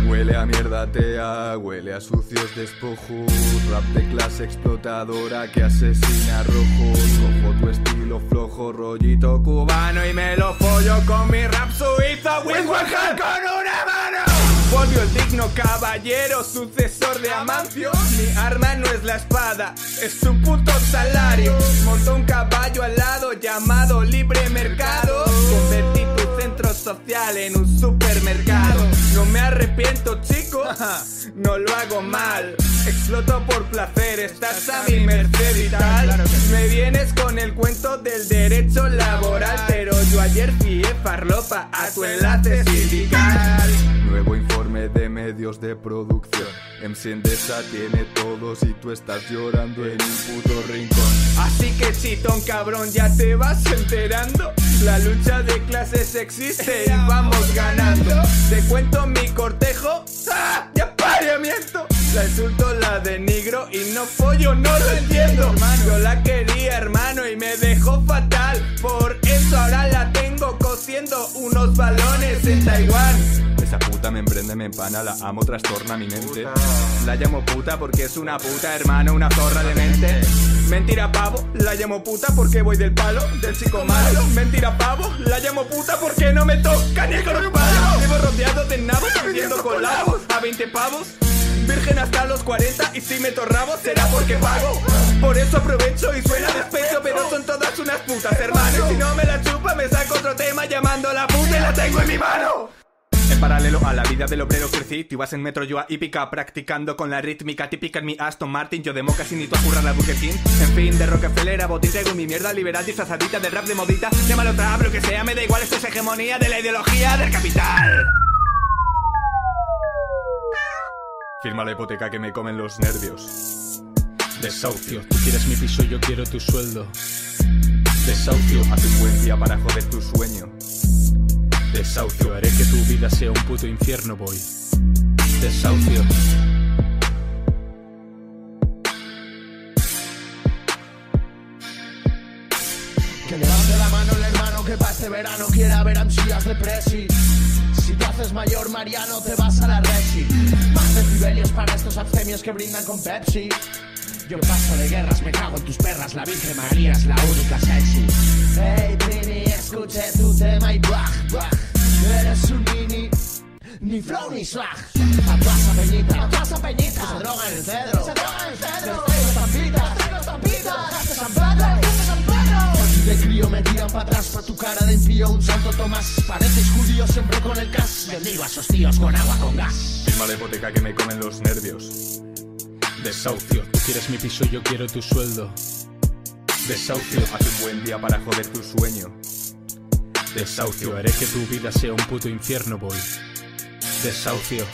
Huele a mierda tea, huele a sucios despojos, rap de clase explotadora que asesina rojos. Cojo tu estilo flojo, rollito cubano y me lo follo con mi rap suizo. Win one hand con una mano. Volvió el digno caballero, sucesor de Amancio. Mi arma no es la espada, es su puto salario. Montó un caballo al lado llamado libre mercado. Convertí tu centro social en un supermercado. No me arrepiento, chicos, no lo hago mal. Exploto por placer, estás a mi merced y tal. Me vienes con el cuento del derecho laboral, pero yo ayer fui farlopa a tu enlace sindical. Nuevo informe de medios de producción. M C Endesa tiene todos y tú estás llorando en un puto rincón. Así que chitón cabrón, ya te vas enterando. La lucha de clases existe y vamos ganando. Te cuento mi cortejo, ¡ah! ¡Ya apareamiento! La insulto, la denigro y no follo, no lo entiendo. Yo la quería, hermano, y me dejó fatal. Por eso ahora la tengo cosiendo unos balones en Taiwán. Esa puta me emprende, me empana, la amo, trastorna mi mente. Puta. La llamo puta porque es una puta, hermano, una zorra de mente. Mentira pavo, la llamo puta porque voy del palo, del chico malo. Mentira pavo, la llamo puta porque no me toca ni con un palo. Vivo rodeado de nabos, vendiendo colabos a veinte pavos. Virgen hasta los cuarenta y si me torrabo será porque pago. Por eso aprovecho y suena despecho, pero son todas unas putas, hermano. Y si no me la chupa me saco otro tema llamando a la puta y la tengo en mi mano. En paralelo a la vida del obrero crecí, tú ibas en metro, yo a hípica, practicando con la rítmica típica en mi Aston Martin, yo de mocasín y tú a currar a Burger King. En fin, de Rockefeller a botín traigo mi mierda liberal disfrazadita de rap de modita. Llámalo trap, lo que sea, me da igual, esto es hegemonía de la ideología del capital. Firma la hipoteca que me comen los nervios. Desahucio, tú quieres mi piso y yo quiero tu sueldo. Desahucio, hazte un buen día para joder tu sueño. Desahucio, haré que tu vida sea un puto infierno, boy. Desahucio. Que levante la mano el hermano que para este verano quiera ver ansias de presi. Si te haces mayor, Mariano, te vas a la resi. Más decibelios para estos abstemios que brindan con Pepsi. Yo paso de guerras, me cago en tus perras, la Virgen María es la única sexy. Hey, Trini, escuché tu tema y buah, buah. Eres un mini, ni flow ni swag. Atrás a Peñita, atrás a Peñita. Que se droga en el cedro, se droga en el cedro. Les traigo estampitas, les traigo estampitas. Las de San Pedro, las de San Pedro. Así de crío me tiran para atrás, pa' tu cara de impío un santo Tomás. Pareces judío siempre con el cas. Bendigo a esos tíos con agua, con gas. Firma la hipoteca que me comen los nervios. Desahucio, tú quieres mi piso, yo quiero tu sueldo. Desahucio, haz un buen día para joder tu sueño. Desahucio, haré que tu vida sea un puto infierno, boy. Desahucio.